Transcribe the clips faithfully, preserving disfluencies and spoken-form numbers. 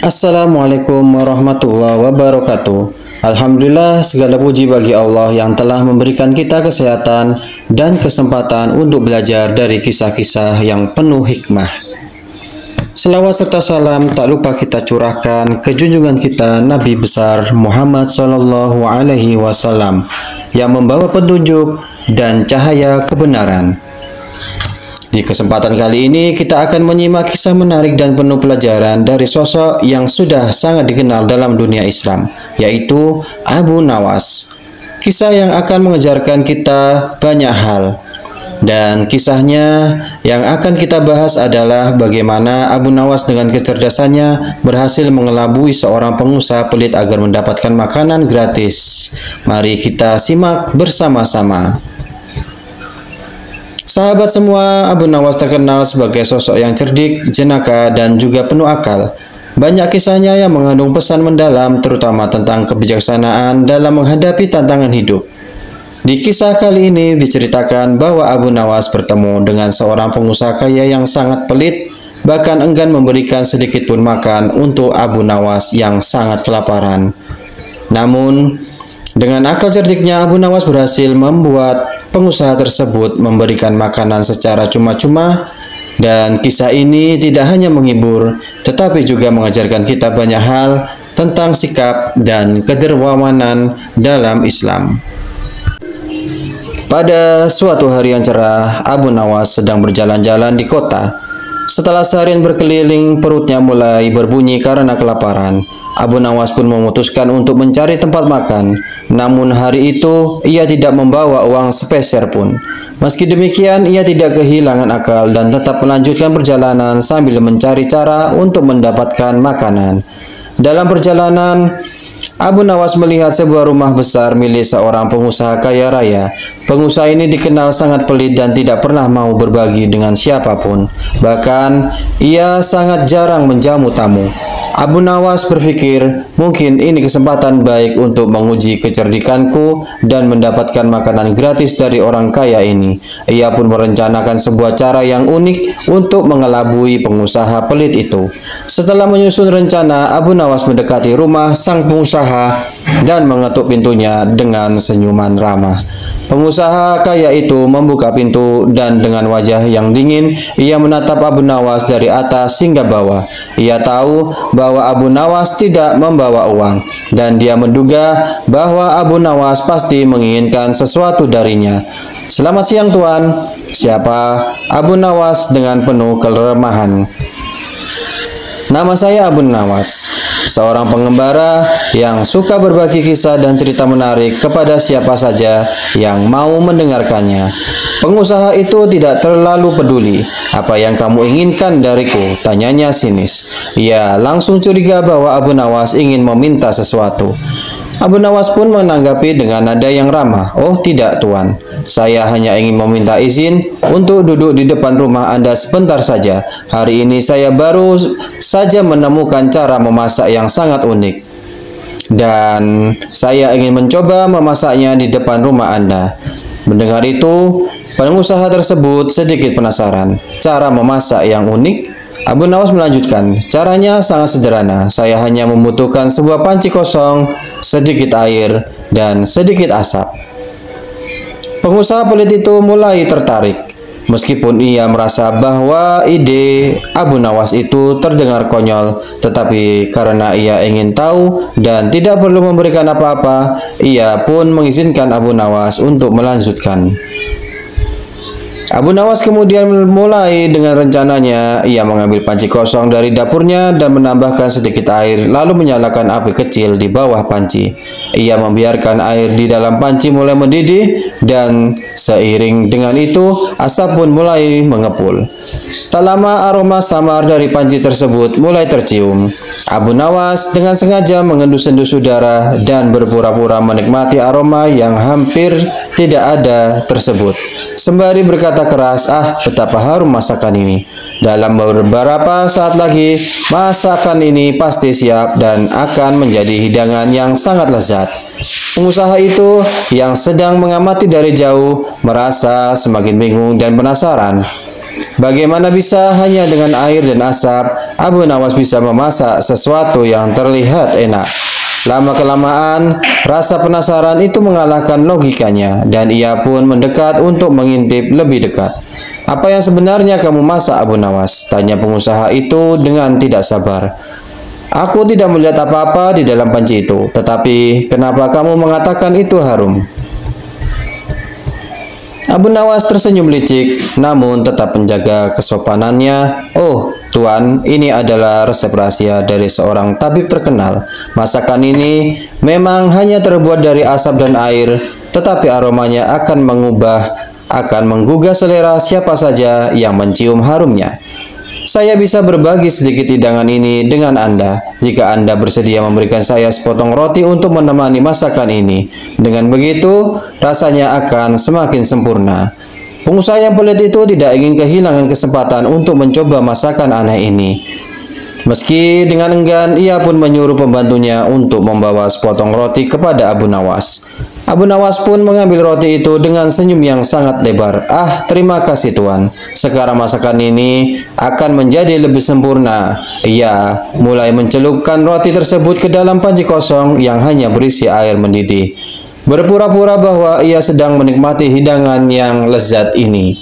Assalamualaikum warahmatullahi wabarakatuh. Alhamdulillah, segala puji bagi Allah yang telah memberikan kita kesehatan dan kesempatan untuk belajar dari kisah-kisah yang penuh hikmah. Selawat serta salam tak lupa kita curahkan ke junjungan kita Nabi besar Muhammad Shallallahu Alaihi Wasallam yang membawa petunjuk dan cahaya kebenaran. Di kesempatan kali ini kita akan menyimak kisah menarik dan penuh pelajaran dari sosok yang sudah sangat dikenal dalam dunia Islam, yaitu Abu Nawas. Kisah yang akan mengajarkan kita banyak hal, dan kisahnya yang akan kita bahas adalah bagaimana Abu Nawas dengan kecerdasannya berhasil mengelabui seorang pengusaha pelit agar mendapatkan makanan gratis. Mari kita simak bersama-sama. Sahabat semua, Abu Nawas terkenal sebagai sosok yang cerdik, jenaka, dan juga penuh akal. Banyak kisahnya yang mengandung pesan mendalam, terutama tentang kebijaksanaan dalam menghadapi tantangan hidup. Di kisah kali ini diceritakan bahwa Abu Nawas bertemu dengan seorang pengusaha kaya yang sangat pelit, bahkan enggan memberikan sedikit pun makan untuk Abu Nawas yang sangat kelaparan. Namun, dengan akal cerdiknya, Abu Nawas berhasil membuat pengusaha tersebut memberikan makanan secara cuma-cuma, dan kisah ini tidak hanya menghibur, tetapi juga mengajarkan kita banyak hal tentang sikap dan kedermawanan dalam Islam. Pada suatu hari yang cerah, Abu Nawas sedang berjalan-jalan di kota. Setelah seharian berkeliling, perutnya mulai berbunyi karena kelaparan. Abu Nawas pun memutuskan untuk mencari tempat makan. Namun hari itu ia tidak membawa uang sepeser pun. Meski demikian, ia tidak kehilangan akal dan tetap melanjutkan perjalanan sambil mencari cara untuk mendapatkan makanan. Dalam perjalanan, Abu Nawas melihat sebuah rumah besar milik seorang pengusaha kaya raya. Pengusaha ini dikenal sangat pelit dan tidak pernah mau berbagi dengan siapapun. Bahkan, ia sangat jarang menjamu tamu. Abu Nawas berpikir, mungkin ini kesempatan baik untuk menguji kecerdikanku dan mendapatkan makanan gratis dari orang kaya ini. Ia pun merencanakan sebuah cara yang unik untuk mengelabui pengusaha pelit itu. Setelah menyusun rencana, Abu Nawas mendekati rumah sang pengusaha dan mengetuk pintunya dengan senyuman ramah. Pengusaha kaya itu membuka pintu dan dengan wajah yang dingin, ia menatap Abu Nawas dari atas hingga bawah. Ia tahu bahwa Abu Nawas tidak membawa uang, dan dia menduga bahwa Abu Nawas pasti menginginkan sesuatu darinya. "Selamat siang, Tuan. Siapa?" Abu Nawas dengan penuh kelemahan. "Nama saya Abu Nawas, seorang pengembara yang suka berbagi kisah dan cerita menarik kepada siapa saja yang mau mendengarkannya." Pengusaha itu tidak terlalu peduli. "Apa yang kamu inginkan dariku?" tanyanya sinis. Ia langsung curiga bahwa Abu Nawas ingin meminta sesuatu. Abu Nawas pun menanggapi dengan nada yang ramah. "Oh tidak, Tuan. Saya hanya ingin meminta izin untuk duduk di depan rumah Anda sebentar saja. Hari ini saya baru saja menemukan cara memasak yang sangat unik, dan saya ingin mencoba memasaknya di depan rumah Anda." Mendengar itu, pengusaha tersebut sedikit penasaran. "Cara memasak yang unik?" Abu Nawas melanjutkan, "Caranya sangat sederhana. Saya hanya membutuhkan sebuah panci kosong, sedikit air, dan sedikit asap." Pengusaha pelit itu mulai tertarik. Meskipun ia merasa bahwa ide Abu Nawas itu terdengar konyol, tetapi karena ia ingin tahu dan tidak perlu memberikan apa-apa, ia pun mengizinkan Abu Nawas untuk melanjutkan. Abu Nawas kemudian mulai dengan rencananya. Ia mengambil panci kosong dari dapurnya dan menambahkan sedikit air, lalu menyalakan api kecil di bawah panci. Ia membiarkan air di dalam panci mulai mendidih, dan seiring dengan itu asap pun mulai mengepul. Tak lama aroma samar dari panci tersebut mulai tercium. Abu Nawas dengan sengaja mengendus-endus udara dan berpura-pura menikmati aroma yang hampir tidak ada tersebut, sembari berkata keras, "Ah, betapa harum masakan ini. Dalam beberapa saat lagi, masakan ini pasti siap dan akan menjadi hidangan yang sangat lezat." Pengusaha itu yang sedang mengamati dari jauh merasa semakin bingung dan penasaran. Bagaimana bisa hanya dengan air dan asap Abu Nawas bisa memasak sesuatu yang terlihat enak. Lama-kelamaan, rasa penasaran itu mengalahkan logikanya, dan ia pun mendekat untuk mengintip lebih dekat. "Apa yang sebenarnya kamu masak, Abu Nawas?" tanya pengusaha itu dengan tidak sabar. "Aku tidak melihat apa-apa di dalam panci itu, tetapi kenapa kamu mengatakan itu harum?" Abu Nawas tersenyum licik, namun tetap menjaga kesopanannya. "Oh, Tuan, ini adalah resep rahasia dari seorang tabib terkenal. Masakan ini memang hanya terbuat dari asap dan air, tetapi aromanya akan mengubah, akan menggugah selera siapa saja yang mencium harumnya. Saya bisa berbagi sedikit hidangan ini dengan Anda, jika Anda bersedia memberikan saya sepotong roti untuk menemani masakan ini. Dengan begitu, rasanya akan semakin sempurna." Pengusaha yang pelit itu tidak ingin kehilangan kesempatan untuk mencoba masakan aneh ini. Meski dengan enggan, ia pun menyuruh pembantunya untuk membawa sepotong roti kepada Abu Nawas. Abu Nawas pun mengambil roti itu dengan senyum yang sangat lebar. "Ah, terima kasih Tuan. Sekarang masakan ini akan menjadi lebih sempurna." Ia mulai mencelupkan roti tersebut ke dalam panci kosong yang hanya berisi air mendidih, berpura-pura bahwa ia sedang menikmati hidangan yang lezat ini.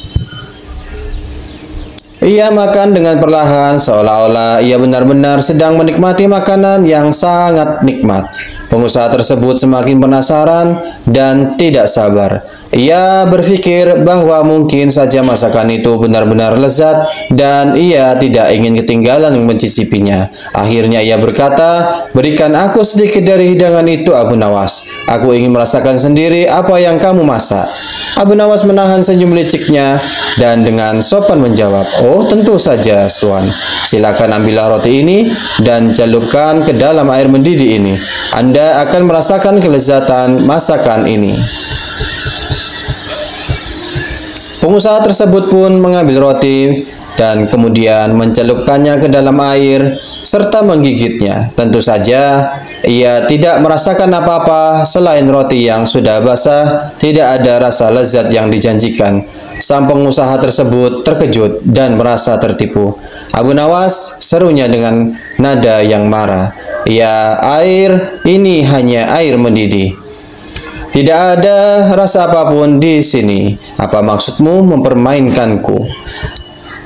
Ia makan dengan perlahan, seolah-olah ia benar-benar sedang menikmati makanan yang sangat nikmat. Pengusaha tersebut semakin penasaran dan tidak sabar. Ia berpikir bahwa mungkin saja masakan itu benar-benar lezat dan ia tidak ingin ketinggalan mencicipinya. Akhirnya ia berkata, "Berikan aku sedikit dari hidangan itu, Abu Nawas. Aku ingin merasakan sendiri apa yang kamu masak." Abu Nawas menahan senyum liciknya dan dengan sopan menjawab, "Oh, tentu saja, Tuan. Silakan ambillah roti ini dan celupkan ke dalam air mendidih ini. Anda akan merasakan kelezatan masakan ini." Pengusaha tersebut pun mengambil roti dan kemudian mencelupkannya ke dalam air serta menggigitnya. Tentu saja ia tidak merasakan apa-apa selain roti yang sudah basah. Tidak ada rasa lezat yang dijanjikan. Sang pengusaha tersebut terkejut dan merasa tertipu. "Abu Nawas," serunya dengan nada yang marah, "ya, air ini hanya air mendidih. Tidak ada rasa apapun di sini. Apa maksudmu mempermainkanku?"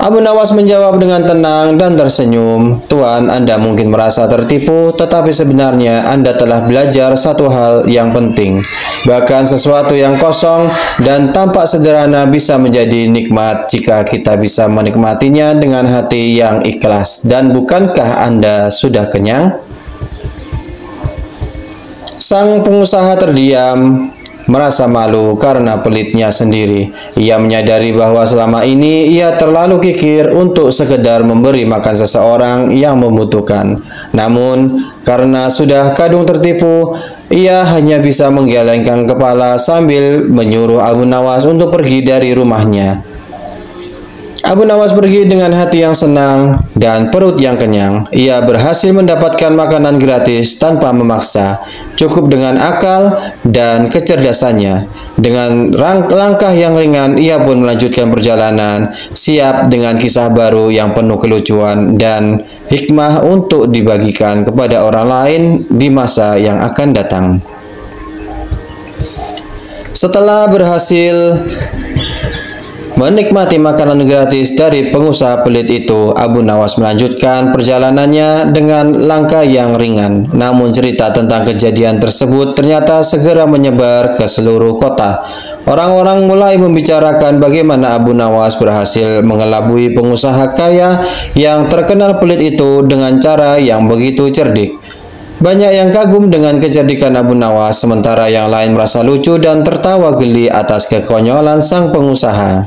Abu Nawas menjawab dengan tenang dan tersenyum, "Tuan, Anda mungkin merasa tertipu, tetapi sebenarnya Anda telah belajar satu hal yang penting. Bahkan sesuatu yang kosong dan tampak sederhana bisa menjadi nikmat jika kita bisa menikmatinya dengan hati yang ikhlas. Dan bukankah Anda sudah kenyang?" Sang pengusaha terdiam, merasa malu karena pelitnya sendiri. Ia menyadari bahwa selama ini ia terlalu kikir untuk sekedar memberi makan seseorang yang membutuhkan. Namun, karena sudah kadung tertipu, ia hanya bisa menggelengkan kepala sambil menyuruh Abu Nawas untuk pergi dari rumahnya. Abu Nawas pergi dengan hati yang senang dan perut yang kenyang. Ia berhasil mendapatkan makanan gratis tanpa memaksa, cukup dengan akal dan kecerdasannya. Dengan langkah yang ringan, ia pun melanjutkan perjalanan, siap dengan kisah baru yang penuh kelucuan dan hikmah untuk dibagikan kepada orang lain di masa yang akan datang. Setelah berhasil menikmati makanan gratis dari pengusaha pelit itu, Abu Nawas melanjutkan perjalanannya dengan langkah yang ringan. Namun cerita tentang kejadian tersebut ternyata segera menyebar ke seluruh kota. Orang-orang mulai membicarakan bagaimana Abu Nawas berhasil mengelabui pengusaha kaya yang terkenal pelit itu dengan cara yang begitu cerdik. Banyak yang kagum dengan kecerdikan Abu Nawas, sementara yang lain merasa lucu dan tertawa geli atas kekonyolan sang pengusaha.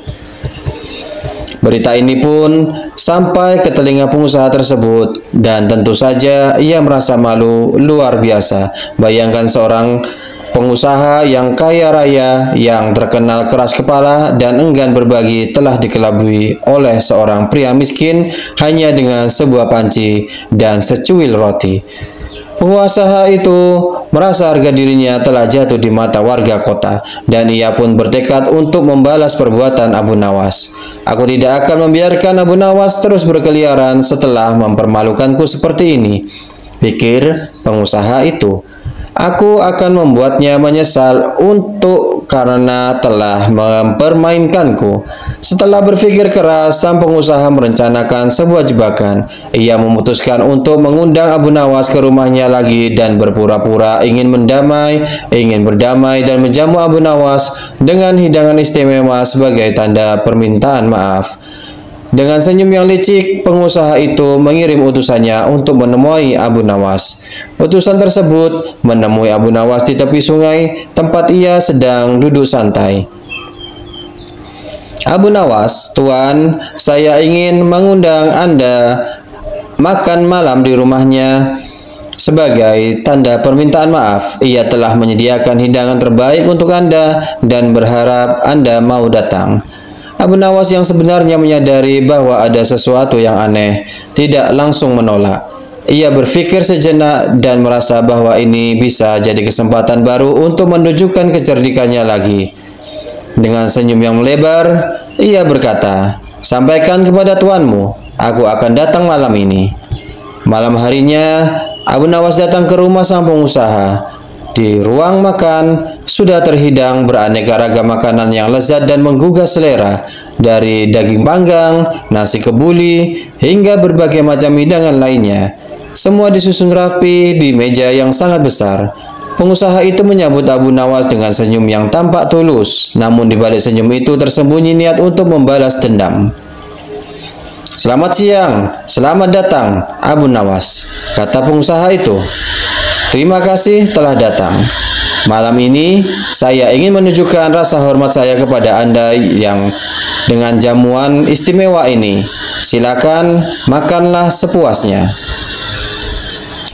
Berita ini pun sampai ke telinga pengusaha tersebut, dan tentu saja ia merasa malu luar biasa. Bayangkan seorang pengusaha yang kaya raya, yang terkenal keras kepala dan enggan berbagi, telah dikelabui oleh seorang pria miskin hanya dengan sebuah panci dan secuil roti. Pengusaha itu merasa harga dirinya telah jatuh di mata warga kota, dan ia pun bertekad untuk membalas perbuatan Abu Nawas. Aku tidak akan membiarkan Abu Nawas terus berkeliaran setelah mempermalukanku seperti ini, pikir pengusaha itu. Aku akan membuatnya menyesal untuk karena telah mempermainkanku. Setelah berpikir keras, sang pengusaha merencanakan sebuah jebakan. Ia memutuskan untuk mengundang Abu Nawas ke rumahnya lagi dan berpura-pura ingin mendamai, ingin berdamai dan menjamu Abu Nawas dengan hidangan istimewa sebagai tanda permintaan maaf. Dengan senyum yang licik, pengusaha itu mengirim utusannya untuk menemui Abu Nawas. Utusan tersebut menemui Abu Nawas di tepi sungai, tempat ia sedang duduk santai. Abu Nawas, Tuan, saya ingin mengundang Anda makan malam di rumahnya. Sebagai tanda permintaan maaf, ia telah menyediakan hidangan terbaik untuk Anda dan berharap Anda mau datang. Abu Nawas yang sebenarnya menyadari bahwa ada sesuatu yang aneh, tidak langsung menolak. Ia berpikir sejenak dan merasa bahwa ini bisa jadi kesempatan baru untuk menunjukkan kecerdikannya lagi. Dengan senyum yang melebar, ia berkata, "Sampaikan kepada tuanmu, aku akan datang malam ini." Malam harinya, Abu Nawas datang ke rumah sang pengusaha. Di ruang makan, sudah terhidang beraneka ragam makanan yang lezat dan menggugah selera, dari daging panggang, nasi kebuli, hingga berbagai macam hidangan lainnya. Semua disusun rapi di meja yang sangat besar. Pengusaha itu menyambut Abu Nawas dengan senyum yang tampak tulus, namun di balik senyum itu tersembunyi niat untuk membalas dendam. "Selamat siang, selamat datang, Abu Nawas," kata pengusaha itu. "Terima kasih telah datang. Malam ini saya ingin menunjukkan rasa hormat saya kepada Anda yang dengan jamuan istimewa ini. Silakan makanlah sepuasnya."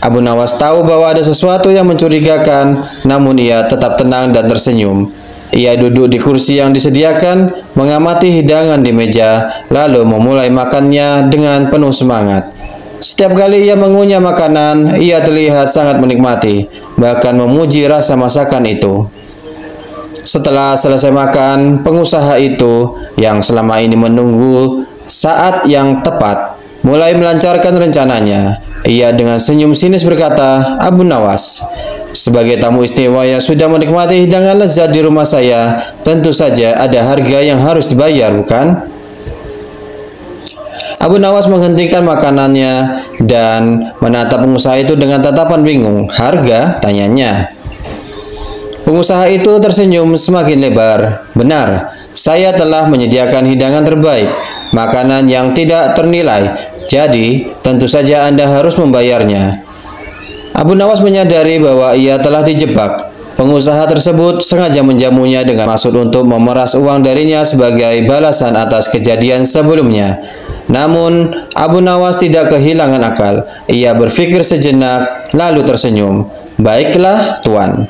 Abu Nawas tahu bahwa ada sesuatu yang mencurigakan, namun ia tetap tenang dan tersenyum. Ia duduk di kursi yang disediakan, mengamati hidangan di meja, lalu memulai makannya dengan penuh semangat. Setiap kali ia mengunyah makanan, ia terlihat sangat menikmati, bahkan memuji rasa masakan itu. Setelah selesai makan, pengusaha itu yang selama ini menunggu saat yang tepat, mulai melancarkan rencananya. Ia dengan senyum sinis berkata, "Abu Nawas, sebagai tamu istimewa yang sudah menikmati hidangan lezat di rumah saya, tentu saja ada harga yang harus dibayar, bukan?" Abu Nawas menghentikan makanannya dan menatap pengusaha itu dengan tatapan bingung. "Harga?" tanyanya. Pengusaha itu tersenyum semakin lebar. "Benar, saya telah menyediakan hidangan terbaik, makanan yang tidak ternilai, jadi tentu saja Anda harus membayarnya." Abu Nawas menyadari bahwa ia telah dijebak. Pengusaha tersebut sengaja menjamunya dengan maksud untuk memeras uang darinya sebagai balasan atas kejadian sebelumnya. Namun, Abu Nawas tidak kehilangan akal. Ia berpikir sejenak, lalu tersenyum. "Baiklah, Tuan,"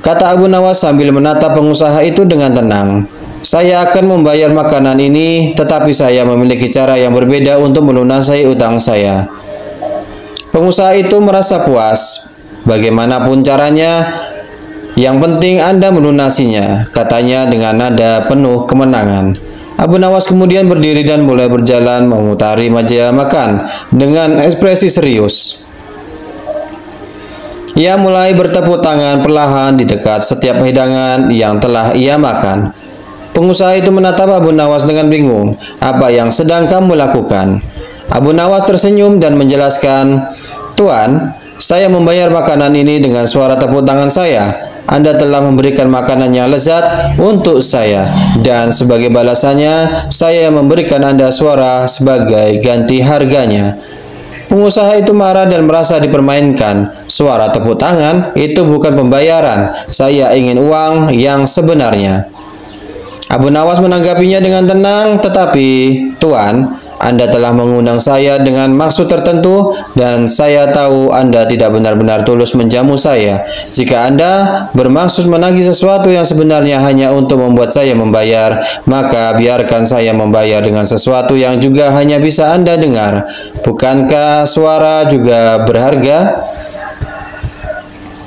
kata Abu Nawas sambil menatap pengusaha itu dengan tenang. "Saya akan membayar makanan ini, tetapi saya memiliki cara yang berbeda untuk melunasi utang saya." Pengusaha itu merasa puas. "Bagaimanapun caranya, yang penting Anda melunasinya," katanya dengan nada penuh kemenangan. Abu Nawas kemudian berdiri dan mulai berjalan memutari meja makan dengan ekspresi serius. Ia mulai bertepuk tangan perlahan di dekat setiap hidangan yang telah ia makan. Pengusaha itu menatap Abu Nawas dengan bingung. "Apa yang sedang kamu lakukan?" Abu Nawas tersenyum dan menjelaskan, "Tuan, saya membayar makanan ini dengan suara tepuk tangan saya. Anda telah memberikan makanan yang lezat untuk saya, dan sebagai balasannya, saya memberikan Anda suara sebagai ganti harganya." Pengusaha itu marah dan merasa dipermainkan. "Suara tepuk tangan itu bukan pembayaran. Saya ingin uang yang sebenarnya." Abu Nawas menanggapinya dengan tenang, tetapi, "Tuan, Anda telah mengundang saya dengan maksud tertentu dan saya tahu Anda tidak benar-benar tulus menjamu saya. Jika Anda bermaksud menagih sesuatu yang sebenarnya hanya untuk membuat saya membayar, maka biarkan saya membayar dengan sesuatu yang juga hanya bisa Anda dengar. Bukankah suara juga berharga?"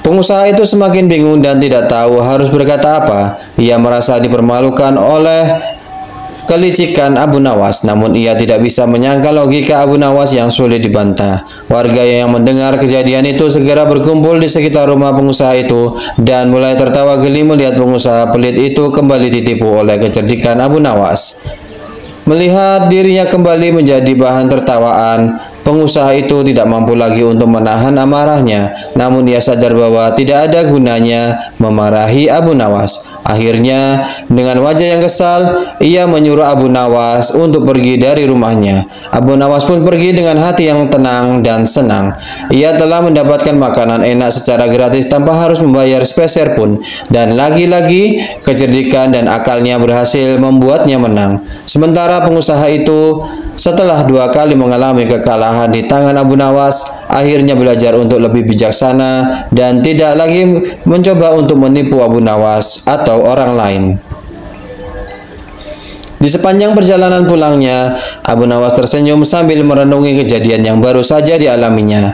Pengusaha itu semakin bingung dan tidak tahu harus berkata apa. Ia merasa dipermalukan oleh kelicikan Abu Nawas, namun ia tidak bisa menyangka logika Abu Nawas yang sulit dibantah. Warga yang mendengar kejadian itu segera berkumpul di sekitar rumah pengusaha itu dan mulai tertawa geli melihat pengusaha pelit itu kembali ditipu oleh kecerdikan Abu Nawas. Melihat dirinya kembali menjadi bahan tertawaan, pengusaha itu tidak mampu lagi untuk menahan amarahnya, namun ia sadar bahwa tidak ada gunanya memarahi Abu Nawas. Akhirnya, dengan wajah yang kesal, ia menyuruh Abu Nawas untuk pergi dari rumahnya. Abu Nawas pun pergi dengan hati yang tenang dan senang. Ia telah mendapatkan makanan enak secara gratis tanpa harus membayar sepeser pun, dan lagi-lagi kecerdikan dan akalnya berhasil membuatnya menang. Sementara pengusaha itu, setelah dua kali mengalami kekalahan di tangan Abu Nawas, akhirnya belajar untuk lebih bijaksana dan tidak lagi mencoba untuk menipu Abu Nawas atau orang lain. Di sepanjang perjalanan pulangnya, Abu Nawas tersenyum sambil merenungi kejadian yang baru saja dialaminya.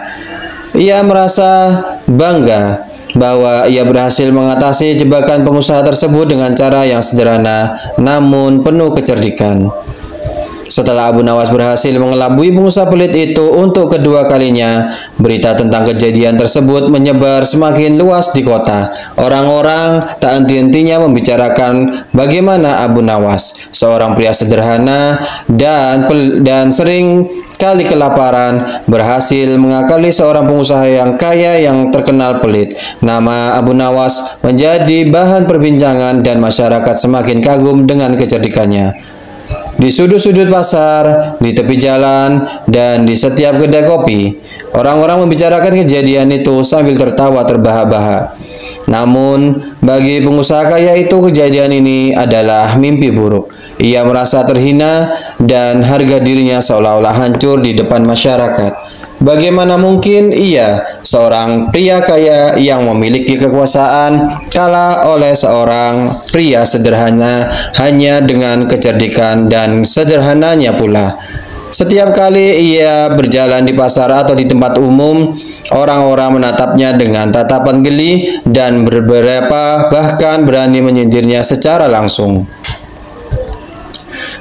Ia merasa bangga bahwa ia berhasil mengatasi jebakan pengusaha tersebut dengan cara yang sederhana namun penuh kecerdikan. Setelah Abu Nawas berhasil mengelabui pengusaha pelit itu untuk kedua kalinya, berita tentang kejadian tersebut menyebar semakin luas di kota. Orang-orang tak henti-hentinya membicarakan bagaimana Abu Nawas, seorang pria sederhana dan dan sering kali kelaparan, berhasil mengakali seorang pengusaha yang kaya yang terkenal pelit. Nama Abu Nawas menjadi bahan perbincangan dan masyarakat semakin kagum dengan kecerdikannya. Di sudut-sudut pasar, di tepi jalan, dan di setiap kedai kopi, orang-orang membicarakan kejadian itu sambil tertawa terbahak-bahak. Namun, bagi pengusaha kaya itu, kejadian ini adalah mimpi buruk. Ia merasa terhina dan harga dirinya seolah-olah hancur di depan masyarakat. Bagaimana mungkin ia, seorang pria kaya yang memiliki kekuasaan, kalah oleh seorang pria sederhana hanya dengan kecerdikan dan sederhananya pula. Setiap kali ia berjalan di pasar atau di tempat umum, orang-orang menatapnya dengan tatapan geli dan beberapa bahkan berani menyindirnya secara langsung.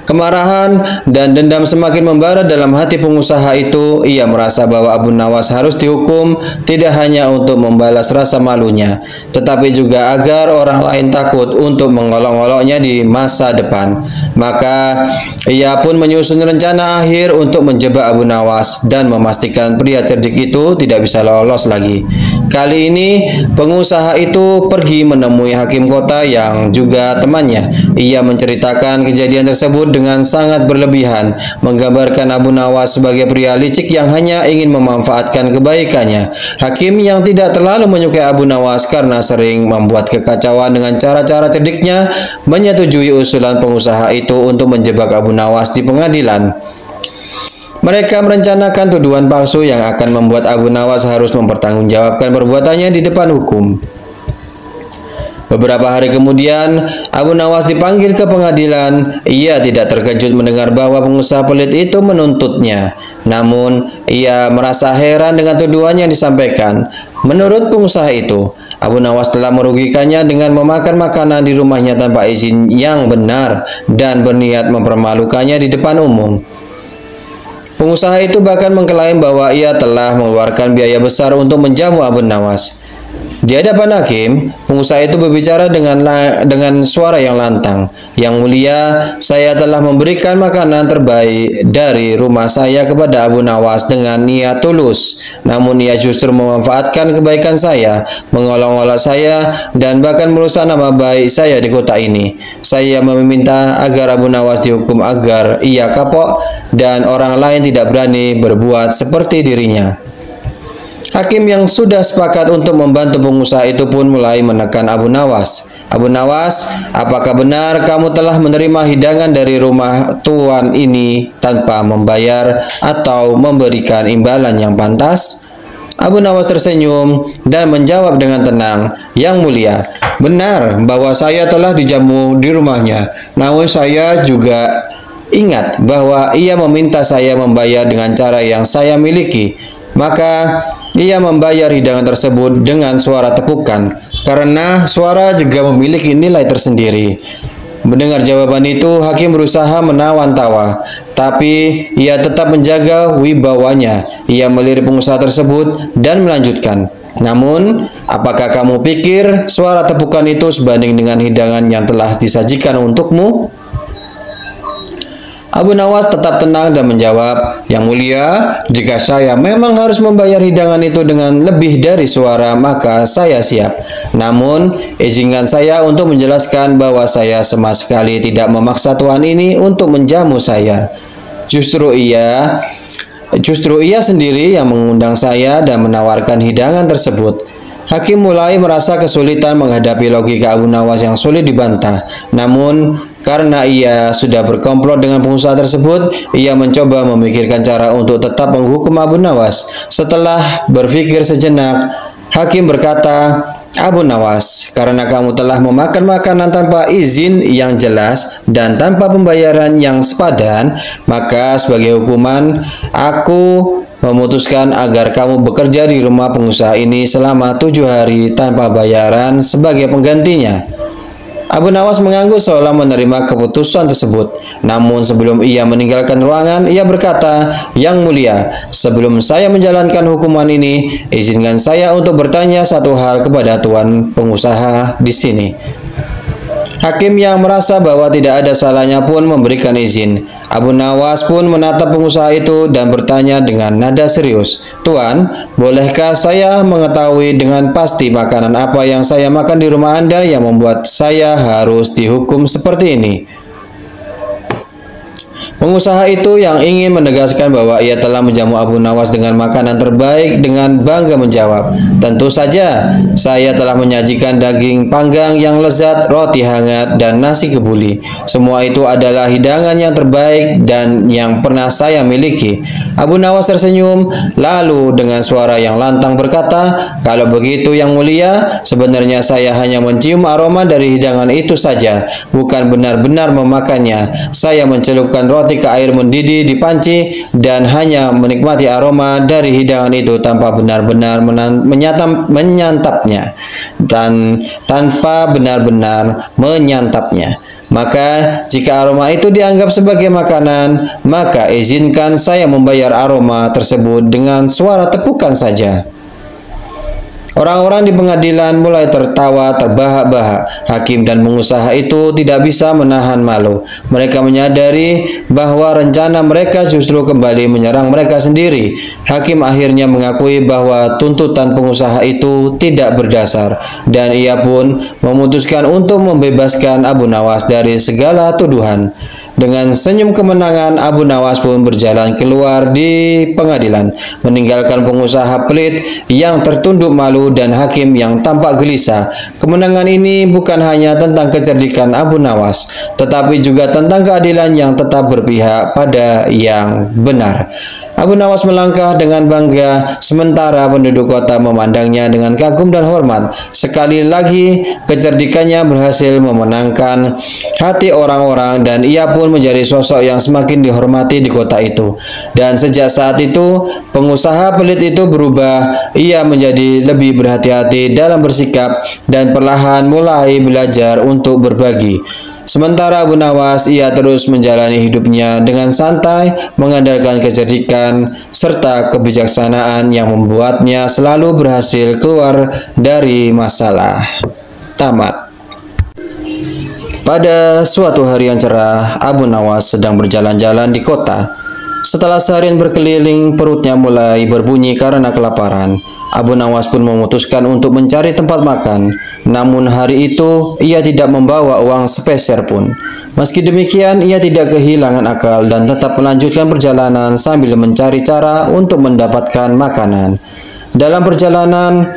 Kemarahan dan dendam semakin membara dalam hati pengusaha itu. Ia merasa bahwa Abu Nawas harus dihukum tidak hanya untuk membalas rasa malunya, tetapi juga agar orang lain takut untuk mengolok-oloknya di masa depan. Maka ia pun menyusun rencana akhir untuk menjebak Abu Nawas dan memastikan pria cerdik itu tidak bisa lolos lagi. Kali ini pengusaha itu pergi menemui hakim kota yang juga temannya. Ia menceritakan kejadian tersebut dengan sangat berlebihan, menggambarkan Abu Nawas sebagai pria licik yang hanya ingin memanfaatkan kebaikannya. Hakim yang tidak terlalu menyukai Abu Nawas karena sering membuat kekacauan dengan cara-cara cerdiknya, menyetujui usulan pengusaha itu untuk menjebak Abu Nawas di pengadilan. Mereka merencanakan tuduhan palsu yang akan membuat Abu Nawas harus mempertanggungjawabkan perbuatannya di depan hukum. Beberapa hari kemudian, Abu Nawas dipanggil ke pengadilan. Ia tidak terkejut mendengar bahwa pengusaha pelit itu menuntutnya. Namun, ia merasa heran dengan tuduhan yang disampaikan. Menurut pengusaha itu, Abu Nawas telah merugikannya dengan memakan makanan di rumahnya tanpa izin yang benar dan berniat mempermalukannya di depan umum. Pengusaha itu bahkan mengklaim bahwa ia telah mengeluarkan biaya besar untuk menjamu Abu Nawas. Di hadapan hakim, pengusaha itu berbicara dengan dengan suara yang lantang. "Yang mulia, saya telah memberikan makanan terbaik dari rumah saya kepada Abu Nawas dengan niat tulus. Namun ia justru memanfaatkan kebaikan saya, mengolok-olok saya, dan bahkan merusak nama baik saya di kota ini. Saya meminta agar Abu Nawas dihukum agar ia kapok dan orang lain tidak berani berbuat seperti dirinya." Hakim yang sudah sepakat untuk membantu pengusaha itu pun mulai menekan Abu Nawas. "Abu Nawas, apakah benar kamu telah menerima hidangan dari rumah tuan ini tanpa membayar atau memberikan imbalan yang pantas?" Abu Nawas tersenyum dan menjawab dengan tenang, "Yang mulia, benar bahwa saya telah dijamu di rumahnya. Namun saya juga ingat bahwa ia meminta saya membayar dengan cara yang saya miliki. Maka ia membayar hidangan tersebut dengan suara tepukan, karena suara juga memiliki nilai tersendiri. Mendengar jawaban itu, hakim berusaha menawan tawa, tapi ia tetap menjaga wibawanya. Ia melirik pengusaha tersebut dan melanjutkan, "Namun, apakah kamu pikir suara tepukan itu sebanding dengan hidangan yang telah disajikan untukmu?" Abu Nawas tetap tenang dan menjawab, "Yang mulia, jika saya memang harus membayar hidangan itu dengan lebih dari suara, maka saya siap. Namun, izinkan saya untuk menjelaskan bahwa saya sama sekali tidak memaksa tuan ini untuk menjamu saya. Justru ia, justru ia sendiri yang mengundang saya dan menawarkan hidangan tersebut." Hakim mulai merasa kesulitan menghadapi logika Abu Nawas yang sulit dibantah. Namun, karena ia sudah berkomplot dengan pengusaha tersebut, ia mencoba memikirkan cara untuk tetap menghukum Abu Nawas. Setelah berpikir sejenak, hakim berkata, "Abu Nawas, karena kamu telah memakan makanan tanpa izin yang jelas dan tanpa pembayaran yang sepadan, maka sebagai hukuman, aku memutuskan agar kamu bekerja di rumah pengusaha ini selama tujuh hari tanpa bayaran sebagai penggantinya." Abu Nawas mengangguk seolah menerima keputusan tersebut. Namun sebelum ia meninggalkan ruangan, ia berkata, "Yang mulia, sebelum saya menjalankan hukuman ini, izinkan saya untuk bertanya satu hal kepada tuan pengusaha di sini." Hakim yang merasa bahwa tidak ada salahnya pun memberikan izin. Abu Nawas pun menatap pengusaha itu dan bertanya dengan nada serius, "Tuan, bolehkah saya mengetahui dengan pasti makanan apa yang saya makan di rumah Anda yang membuat saya harus dihukum seperti ini?" Pengusaha itu yang ingin menegaskan bahwa ia telah menjamu Abu Nawas dengan makanan terbaik dengan bangga menjawab, "Tentu saja, saya telah menyajikan daging panggang yang lezat, roti hangat, dan nasi kebuli. Semua itu adalah hidangan yang terbaik dan yang pernah saya miliki." Abu Nawas tersenyum, lalu dengan suara yang lantang berkata, "Kalau begitu yang mulia, sebenarnya saya hanya mencium aroma dari hidangan itu saja, bukan benar-benar memakannya. Saya mencelupkan roti ke air mendidih di panci dan hanya menikmati aroma dari hidangan itu tanpa benar-benar menyantap, menyantapnya dan tanpa benar-benar menyantapnya. Maka jika aroma itu dianggap sebagai makanan, maka izinkan saya membayar aroma tersebut dengan suara tepukan saja." Orang-orang di pengadilan mulai tertawa terbahak-bahak. Hakim dan pengusaha itu tidak bisa menahan malu. Mereka menyadari bahwa rencana mereka justru kembali menyerang mereka sendiri. Hakim akhirnya mengakui bahwa tuntutan pengusaha itu tidak berdasar, dan ia pun memutuskan untuk membebaskan Abu Nawas dari segala tuduhan. Dengan senyum kemenangan, Abu Nawas pun berjalan keluar di pengadilan, meninggalkan pengusaha pelit yang tertunduk malu dan hakim yang tampak gelisah. Kemenangan ini bukan hanya tentang kecerdikan Abu Nawas, tetapi juga tentang keadilan yang tetap berpihak pada yang benar. Abu Nawas melangkah dengan bangga, sementara penduduk kota memandangnya dengan kagum dan hormat. Sekali lagi, kecerdikannya berhasil memenangkan hati orang-orang dan ia pun menjadi sosok yang semakin dihormati di kota itu. Dan sejak saat itu, pengusaha pelit itu berubah. Ia menjadi lebih berhati-hati dalam bersikap dan perlahan mulai belajar untuk berbagi. Sementara Abu Nawas, ia terus menjalani hidupnya dengan santai, mengandalkan kecerdikan serta kebijaksanaan yang membuatnya selalu berhasil keluar dari masalah. Tamat. Pada suatu hari yang cerah, Abu Nawas sedang berjalan-jalan di kota. Setelah seharian berkeliling, perutnya mulai berbunyi karena kelaparan. Abu Nawas pun memutuskan untuk mencari tempat makan. Namun hari itu ia tidak membawa uang sepeser pun. Meski demikian, ia tidak kehilangan akal dan tetap melanjutkan perjalanan sambil mencari cara untuk mendapatkan makanan. Dalam perjalanan,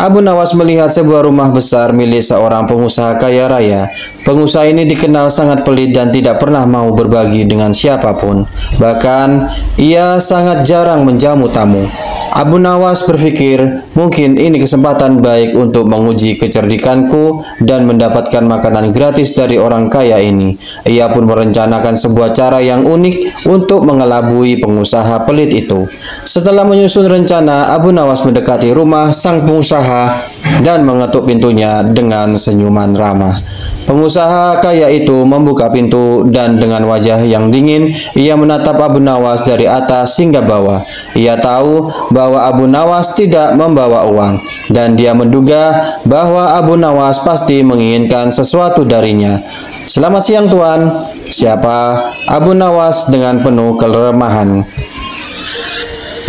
Abu Nawas melihat sebuah rumah besar milik seorang pengusaha kaya raya. Pengusaha ini dikenal sangat pelit dan tidak pernah mau berbagi dengan siapapun. Bahkan, ia sangat jarang menjamu tamu. Abu Nawas berpikir, "Mungkin ini kesempatan baik untuk menguji kecerdikanku dan mendapatkan makanan gratis dari orang kaya ini." Ia pun merencanakan sebuah cara yang unik untuk mengelabui pengusaha pelit itu. Setelah menyusun rencana, Abu Nawas mendekati rumah sang pengusaha dan mengetuk pintunya dengan senyuman ramah. Pengusaha kaya itu membuka pintu dan dengan wajah yang dingin, ia menatap Abu Nawas dari atas hingga bawah. Ia tahu bahwa Abu Nawas tidak membawa uang, dan dia menduga bahwa Abu Nawas pasti menginginkan sesuatu darinya. "Selamat siang, Tuan." "Siapa?" Abu Nawas dengan penuh kelemahan.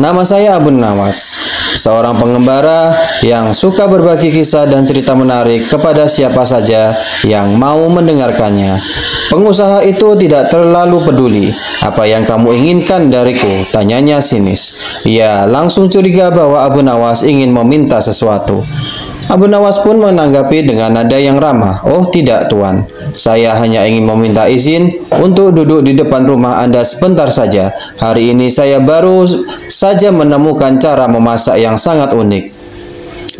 "Nama saya Abu Nawas, seorang pengembara yang suka berbagi kisah dan cerita menarik kepada siapa saja yang mau mendengarkannya. Pengusaha itu tidak terlalu peduli. Apa yang kamu inginkan dariku?" tanyanya sinis. Ia langsung curiga bahwa Abu Nawas ingin meminta sesuatu. Abu Nawas pun menanggapi dengan nada yang ramah. "Oh tidak, Tuan. Saya hanya ingin meminta izin untuk duduk di depan rumah Anda sebentar saja. Hari ini saya baru saja menemukan cara memasak yang sangat unik,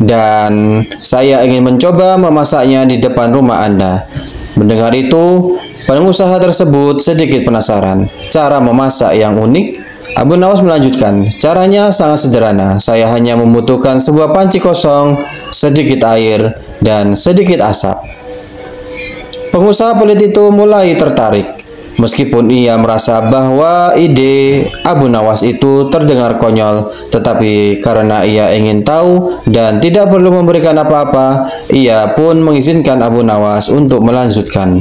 dan saya ingin mencoba memasaknya di depan rumah Anda." Mendengar itu, pengusaha tersebut sedikit penasaran. "Cara memasak yang unik?" Abu Nawas melanjutkan, "Caranya sangat sederhana. Saya hanya membutuhkan sebuah panci kosong, sedikit air, dan sedikit asap." Pengusaha pelit itu mulai tertarik, meskipun ia merasa bahwa ide Abu Nawas itu terdengar konyol, tetapi karena ia ingin tahu dan tidak perlu memberikan apa-apa, ia pun mengizinkan Abu Nawas untuk melanjutkan.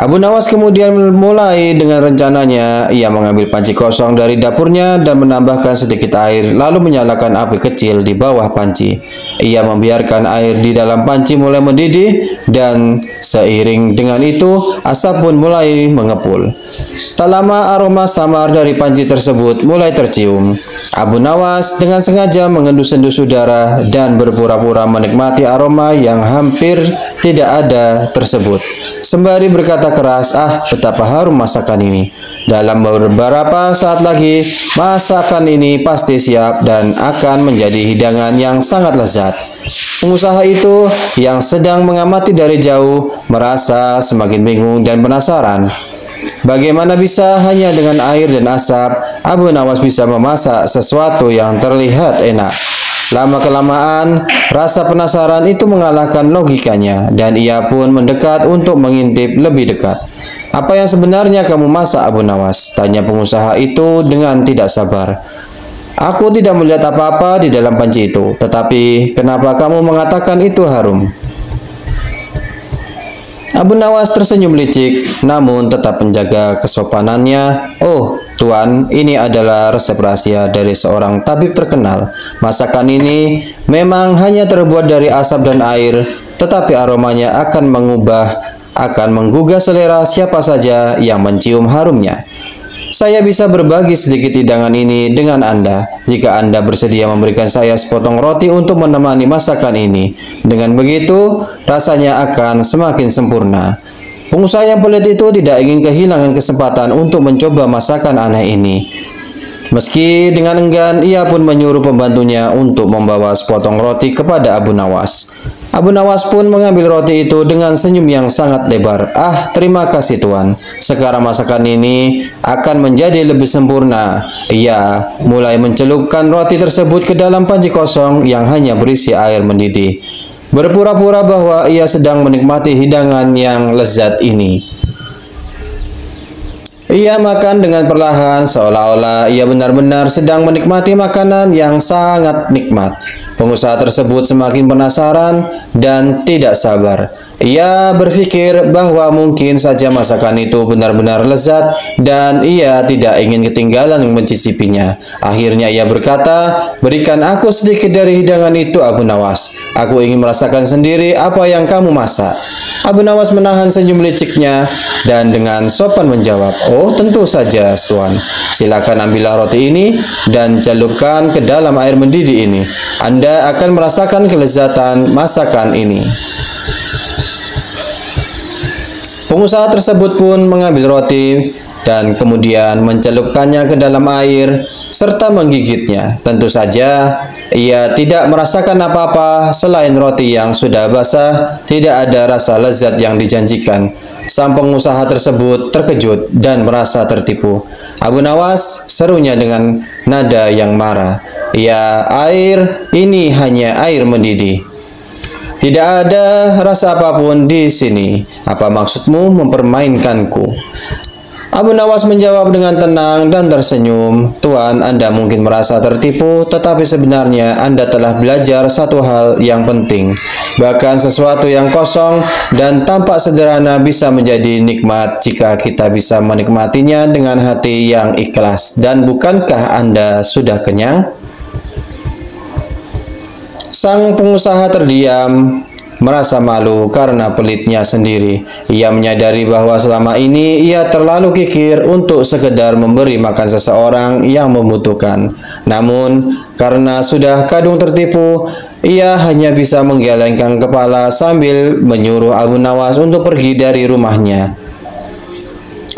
Abu Nawas kemudian mulai dengan rencananya. Ia mengambil panci kosong dari dapurnya dan menambahkan sedikit air, lalu menyalakan api kecil di bawah panci. Ia membiarkan air di dalam panci mulai mendidih, dan seiring dengan itu asap pun mulai mengepul. Tak lama aroma samar dari panci tersebut mulai tercium. Abu Nawas dengan sengaja mengendus-endus udara dan berpura-pura menikmati aroma yang hampir tidak ada tersebut, sembari berkata keras, "Ah, betapa harum masakan ini. Dalam beberapa saat lagi, masakan ini pasti siap dan akan menjadi hidangan yang sangat lezat." Pengusaha itu yang sedang mengamati dari jauh merasa semakin bingung dan penasaran. Bagaimana bisa hanya dengan air dan asap, Abu Nawas bisa memasak sesuatu yang terlihat enak? Lama-kelamaan, rasa penasaran itu mengalahkan logikanya, dan ia pun mendekat untuk mengintip lebih dekat. "Apa yang sebenarnya kamu masak, Abu Nawas?" tanya pengusaha itu dengan tidak sabar. "Aku tidak melihat apa-apa di dalam panci itu, tetapi kenapa kamu mengatakan itu harum?" Abu Nawas tersenyum licik, namun tetap menjaga kesopanannya. "Oh, Tuan, ini adalah resep rahasia dari seorang tabib terkenal. Masakan ini memang hanya terbuat dari asap dan air, tetapi aromanya akan mengubah akan menggugah selera siapa saja yang mencium harumnya. Saya bisa berbagi sedikit hidangan ini dengan Anda jika Anda bersedia memberikan saya sepotong roti untuk menemani masakan ini. Dengan begitu, rasanya akan semakin sempurna." Pengusaha yang pelit itu tidak ingin kehilangan kesempatan untuk mencoba masakan aneh ini. Meski dengan enggan, ia pun menyuruh pembantunya untuk membawa sepotong roti kepada Abu Nawas. Abu Nawas pun mengambil roti itu dengan senyum yang sangat lebar. "Ah, terima kasih, Tuan. Sekarang masakan ini akan menjadi lebih sempurna." Ia mulai mencelupkan roti tersebut ke dalam panci kosong yang hanya berisi air mendidih, berpura-pura bahwa ia sedang menikmati hidangan yang lezat ini. Ia makan dengan perlahan, seolah-olah ia benar-benar sedang menikmati makanan yang sangat nikmat. Pengusaha tersebut semakin penasaran dan tidak sabar. Ia berpikir bahwa mungkin saja masakan itu benar-benar lezat dan ia tidak ingin ketinggalan mencicipinya. Akhirnya ia berkata, "Berikan aku sedikit dari hidangan itu, Abu Nawas. Aku ingin merasakan sendiri apa yang kamu masak." Abu Nawas menahan senyum liciknya dan dengan sopan menjawab, "Oh, tentu saja, Tuan. Silakan ambillah roti ini dan celupkan ke dalam air mendidih ini. Anda akan merasakan kelezatan masakan ini." Pengusaha tersebut pun mengambil roti dan kemudian mencelupkannya ke dalam air serta menggigitnya. Tentu saja ia tidak merasakan apa-apa selain roti yang sudah basah. Tidak ada rasa lezat yang dijanjikan. Sang pengusaha tersebut terkejut dan merasa tertipu. "Abu Nawas," serunya dengan nada yang marah, "ya, air ini hanya air mendidih." Tidak ada rasa apapun di sini. Apa maksudmu mempermainkanku? Abu Nawas menjawab dengan tenang dan tersenyum. Tuan, Anda mungkin merasa tertipu, tetapi sebenarnya Anda telah belajar satu hal yang penting. Bahkan sesuatu yang kosong dan tampak sederhana bisa menjadi nikmat jika kita bisa menikmatinya dengan hati yang ikhlas. Dan bukankah Anda sudah kenyang? Sang pengusaha terdiam, merasa malu karena pelitnya sendiri. Ia menyadari bahwa selama ini ia terlalu kikir untuk sekedar memberi makan seseorang yang membutuhkan. Namun, karena sudah kadung tertipu, ia hanya bisa menggelengkan kepala sambil menyuruh Abu Nawas untuk pergi dari rumahnya.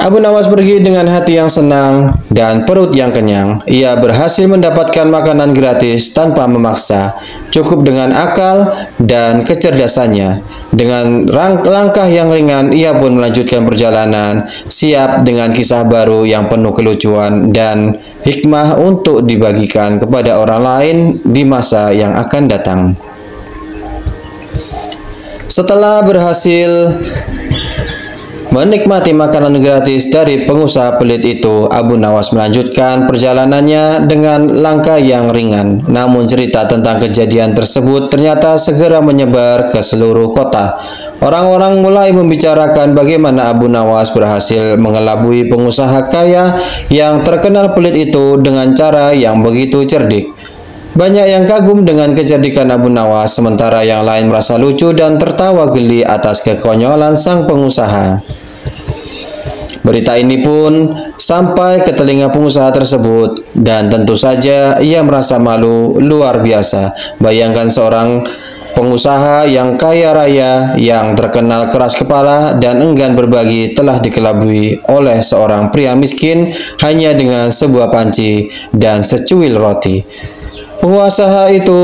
Abu Nawas pergi dengan hati yang senang dan perut yang kenyang. Ia berhasil mendapatkan makanan gratis tanpa memaksa, cukup dengan akal dan kecerdasannya. Dengan langkah yang ringan, ia pun melanjutkan perjalanan, siap dengan kisah baru yang penuh kelucuan dan hikmah untuk dibagikan kepada orang lain di masa yang akan datang. Setelah berhasil menikmati makanan gratis dari pengusaha pelit itu, Abu Nawas melanjutkan perjalanannya dengan langkah yang ringan. Namun cerita tentang kejadian tersebut ternyata segera menyebar ke seluruh kota. Orang-orang mulai membicarakan bagaimana Abu Nawas berhasil mengelabui pengusaha kaya yang terkenal pelit itu dengan cara yang begitu cerdik. Banyak yang kagum dengan kecerdikan Abu Nawas, sementara yang lain merasa lucu dan tertawa geli atas kekonyolan sang pengusaha. Berita ini pun sampai ke telinga pengusaha tersebut, dan tentu saja ia merasa malu luar biasa. Bayangkan seorang pengusaha yang kaya raya, yang terkenal keras kepala dan enggan berbagi, telah dikelabui oleh seorang pria miskin hanya dengan sebuah panci dan secuil roti. Pengusaha itu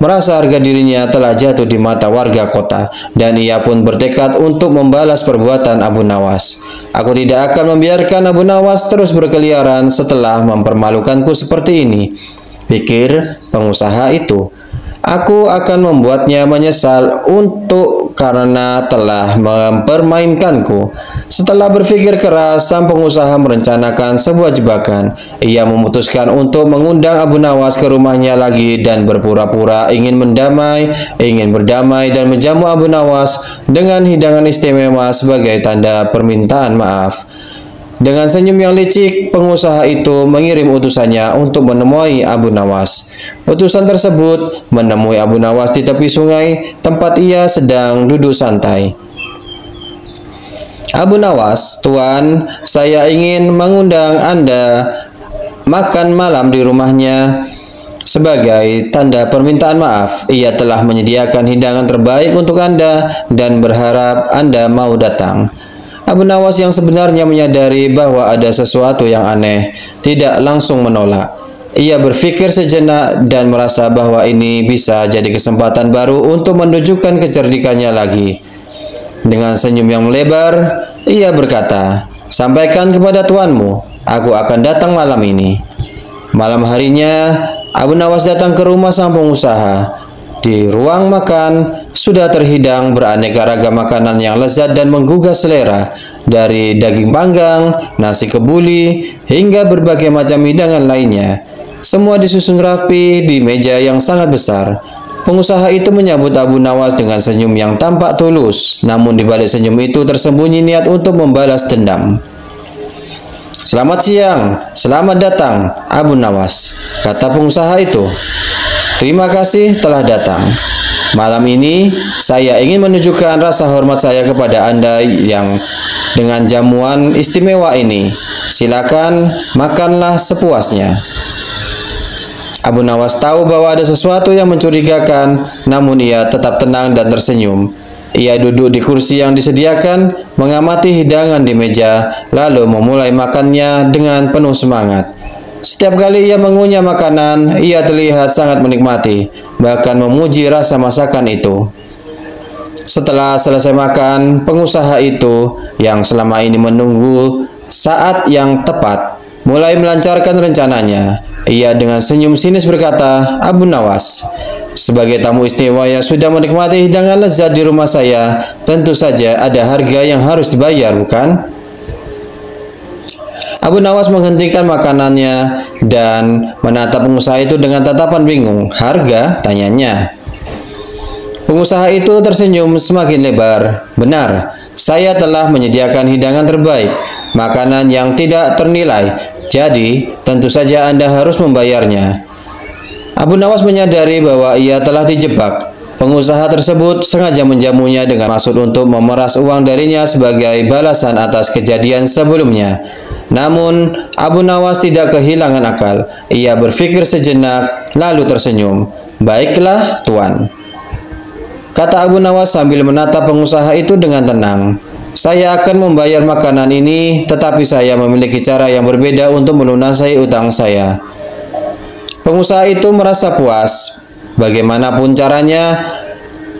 merasa harga dirinya telah jatuh di mata warga kota, dan ia pun bertekad untuk membalas perbuatan Abu Nawas. Aku tidak akan membiarkan Abu Nawas terus berkeliaran setelah mempermalukanku seperti ini, pikir pengusaha itu. Aku akan membuatnya menyesal untuk karena telah mempermainkanku. Setelah berpikir keras, sang pengusaha merencanakan sebuah jebakan. Ia memutuskan untuk mengundang Abu Nawas ke rumahnya lagi dan berpura-pura ingin mendamai, ingin berdamai dan menjamu Abu Nawas dengan hidangan istimewa sebagai tanda permintaan maaf. Dengan senyum yang licik, pengusaha itu mengirim utusannya untuk menemui Abu Nawas. Utusan tersebut menemui Abu Nawas di tepi sungai tempat ia sedang duduk santai. Abu Nawas, Tuan, saya ingin mengundang Anda makan malam di rumahnya sebagai tanda permintaan maaf. Ia telah menyediakan hidangan terbaik untuk Anda dan berharap Anda mau datang. Abu Nawas yang sebenarnya menyadari bahwa ada sesuatu yang aneh, tidak langsung menolak. Ia berpikir sejenak dan merasa bahwa ini bisa jadi kesempatan baru untuk menunjukkan kecerdikannya lagi. Dengan senyum yang melebar, ia berkata, "Sampaikan kepada tuanmu, aku akan datang malam ini." Malam harinya, Abu Nawas datang ke rumah sang pengusaha. Di ruang makan, sudah terhidang beraneka ragam makanan yang lezat dan menggugah selera. Dari daging panggang, nasi kebuli, hingga berbagai macam hidangan lainnya. Semua disusun rapi di meja yang sangat besar. Pengusaha itu menyambut Abu Nawas dengan senyum yang tampak tulus, namun di balik senyum itu tersembunyi niat untuk membalas dendam. Selamat siang, selamat datang, Abu Nawas, kata pengusaha itu. Terima kasih telah datang. Malam ini, saya ingin menunjukkan rasa hormat saya kepada Anda yang dengan jamuan istimewa ini. Silakan, makanlah sepuasnya. Abu Nawas tahu bahwa ada sesuatu yang mencurigakan, namun ia tetap tenang dan tersenyum. Ia duduk di kursi yang disediakan, mengamati hidangan di meja, lalu memulai makannya dengan penuh semangat. Setiap kali ia mengunyah makanan, ia terlihat sangat menikmati, bahkan memuji rasa masakan itu. Setelah selesai makan, pengusaha itu yang selama ini menunggu saat yang tepat, mulai melancarkan rencananya. Ia dengan senyum sinis berkata, Abu Nawas, Sebagai tamu istimewa yang sudah menikmati hidangan lezat di rumah saya, tentu saja ada harga yang harus dibayar, bukan? Abu Nawas menghentikan makanannya dan menatap pengusaha itu dengan tatapan bingung. "Harga?" tanyanya. Pengusaha itu tersenyum semakin lebar. "Benar, saya telah menyediakan hidangan terbaik, makanan yang tidak ternilai. Jadi, tentu saja Anda harus membayarnya." Abu Nawas menyadari bahwa ia telah dijebak. Pengusaha tersebut sengaja menjamunya dengan maksud untuk memeras uang darinya sebagai balasan atas kejadian sebelumnya. Namun, Abu Nawas tidak kehilangan akal. Ia berpikir sejenak, lalu tersenyum. "Baiklah, Tuan," kata Abu Nawas sambil menatap pengusaha itu dengan tenang. "Saya akan membayar makanan ini, tetapi saya memiliki cara yang berbeda untuk melunasi utang saya." Pengusaha itu merasa puas. "Bagaimanapun caranya,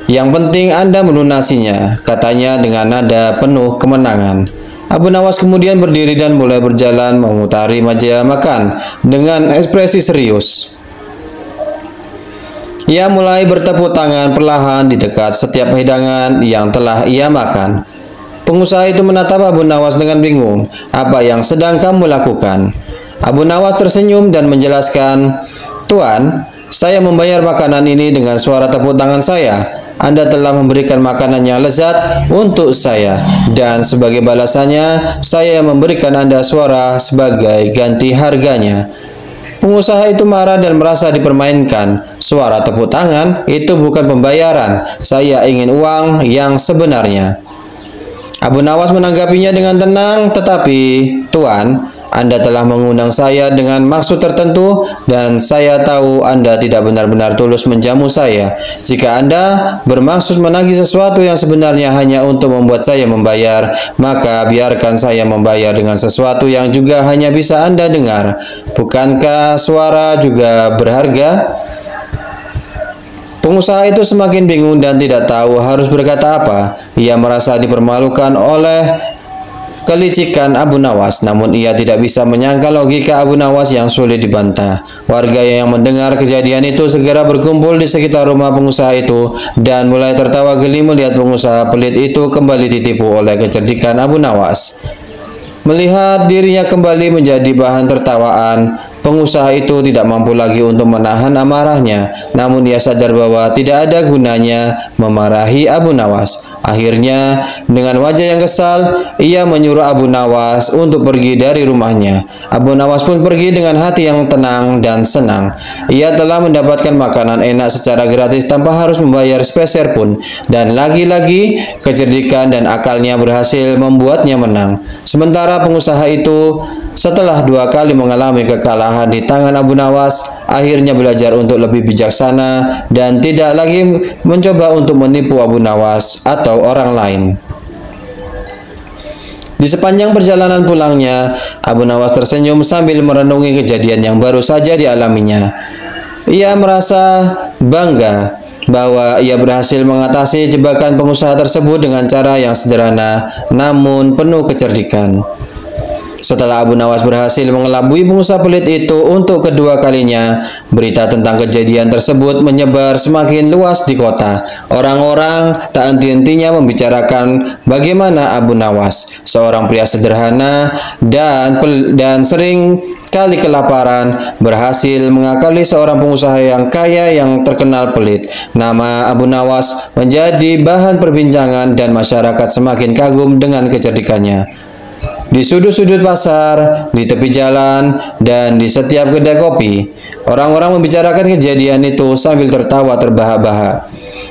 yang penting Anda melunasinya," katanya dengan nada penuh kemenangan. Abu Nawas kemudian berdiri dan mulai berjalan memutari meja makan dengan ekspresi serius. Ia mulai bertepuk tangan perlahan di dekat setiap hidangan yang telah ia makan. Pengusaha itu menatap Abu Nawas dengan bingung. "Apa yang sedang kamu lakukan?" Abu Nawas tersenyum dan menjelaskan, "Tuan, saya membayar makanan ini dengan suara tepuk tangan saya. Anda telah memberikan makanan yang lezat untuk saya, dan sebagai balasannya, saya memberikan Anda suara sebagai ganti harganya." Pengusaha itu marah dan merasa dipermainkan. "Suara tepuk tangan itu bukan pembayaran. Saya ingin uang yang sebenarnya." Abu Nawas menanggapinya dengan tenang, tetapi, "Tuan, Anda telah mengundang saya dengan maksud tertentu, dan saya tahu Anda tidak benar-benar tulus menjamu saya. Jika Anda bermaksud menagih sesuatu yang sebenarnya hanya untuk membuat saya membayar, maka biarkan saya membayar dengan sesuatu yang juga hanya bisa Anda dengar. Bukankah suara juga berharga?" Pengusaha itu semakin bingung dan tidak tahu harus berkata apa. Ia merasa dipermalukan oleh kelicikan Abu Nawas, namun ia tidak bisa menyangkal logika Abu Nawas yang sulit dibantah. Warga yang mendengar kejadian itu segera berkumpul di sekitar rumah pengusaha itu dan mulai tertawa geli melihat pengusaha pelit itu kembali ditipu oleh kecerdikan Abu Nawas. Melihat dirinya kembali menjadi bahan tertawaan, pengusaha itu tidak mampu lagi untuk menahan amarahnya, namun ia sadar bahwa tidak ada gunanya memarahi Abu Nawas. Akhirnya, dengan wajah yang kesal, ia menyuruh Abu Nawas untuk pergi dari rumahnya. Abu Nawas pun pergi dengan hati yang tenang dan senang. Ia telah mendapatkan makanan enak secara gratis tanpa harus membayar sepeser pun, dan lagi-lagi kecerdikan dan akalnya berhasil membuatnya menang. Sementara pengusaha itu, setelah dua kali mengalami kekalahan di tangan Abu Nawas, akhirnya belajar untuk lebih bijaksana dan tidak lagi mencoba untuk menipu Abu Nawas atau orang lain. Di sepanjang perjalanan pulangnya, Abu Nawas tersenyum sambil merenungi kejadian yang baru saja dialaminya. Ia merasa bangga bahwa ia berhasil mengatasi jebakan pengusaha tersebut dengan cara yang sederhana namun penuh kecerdikan. Setelah Abu Nawas berhasil mengelabui pengusaha pelit itu untuk kedua kalinya, berita tentang kejadian tersebut menyebar semakin luas di kota. Orang-orang tak henti-hentinya membicarakan bagaimana Abu Nawas, seorang pria sederhana dan, dan sering kali kelaparan, berhasil mengakali seorang pengusaha yang kaya yang terkenal pelit. Nama Abu Nawas menjadi bahan perbincangan dan masyarakat semakin kagum dengan kecerdikannya. Di sudut-sudut pasar, di tepi jalan, dan di setiap kedai kopi, orang-orang membicarakan kejadian itu sambil tertawa terbahak-bahak.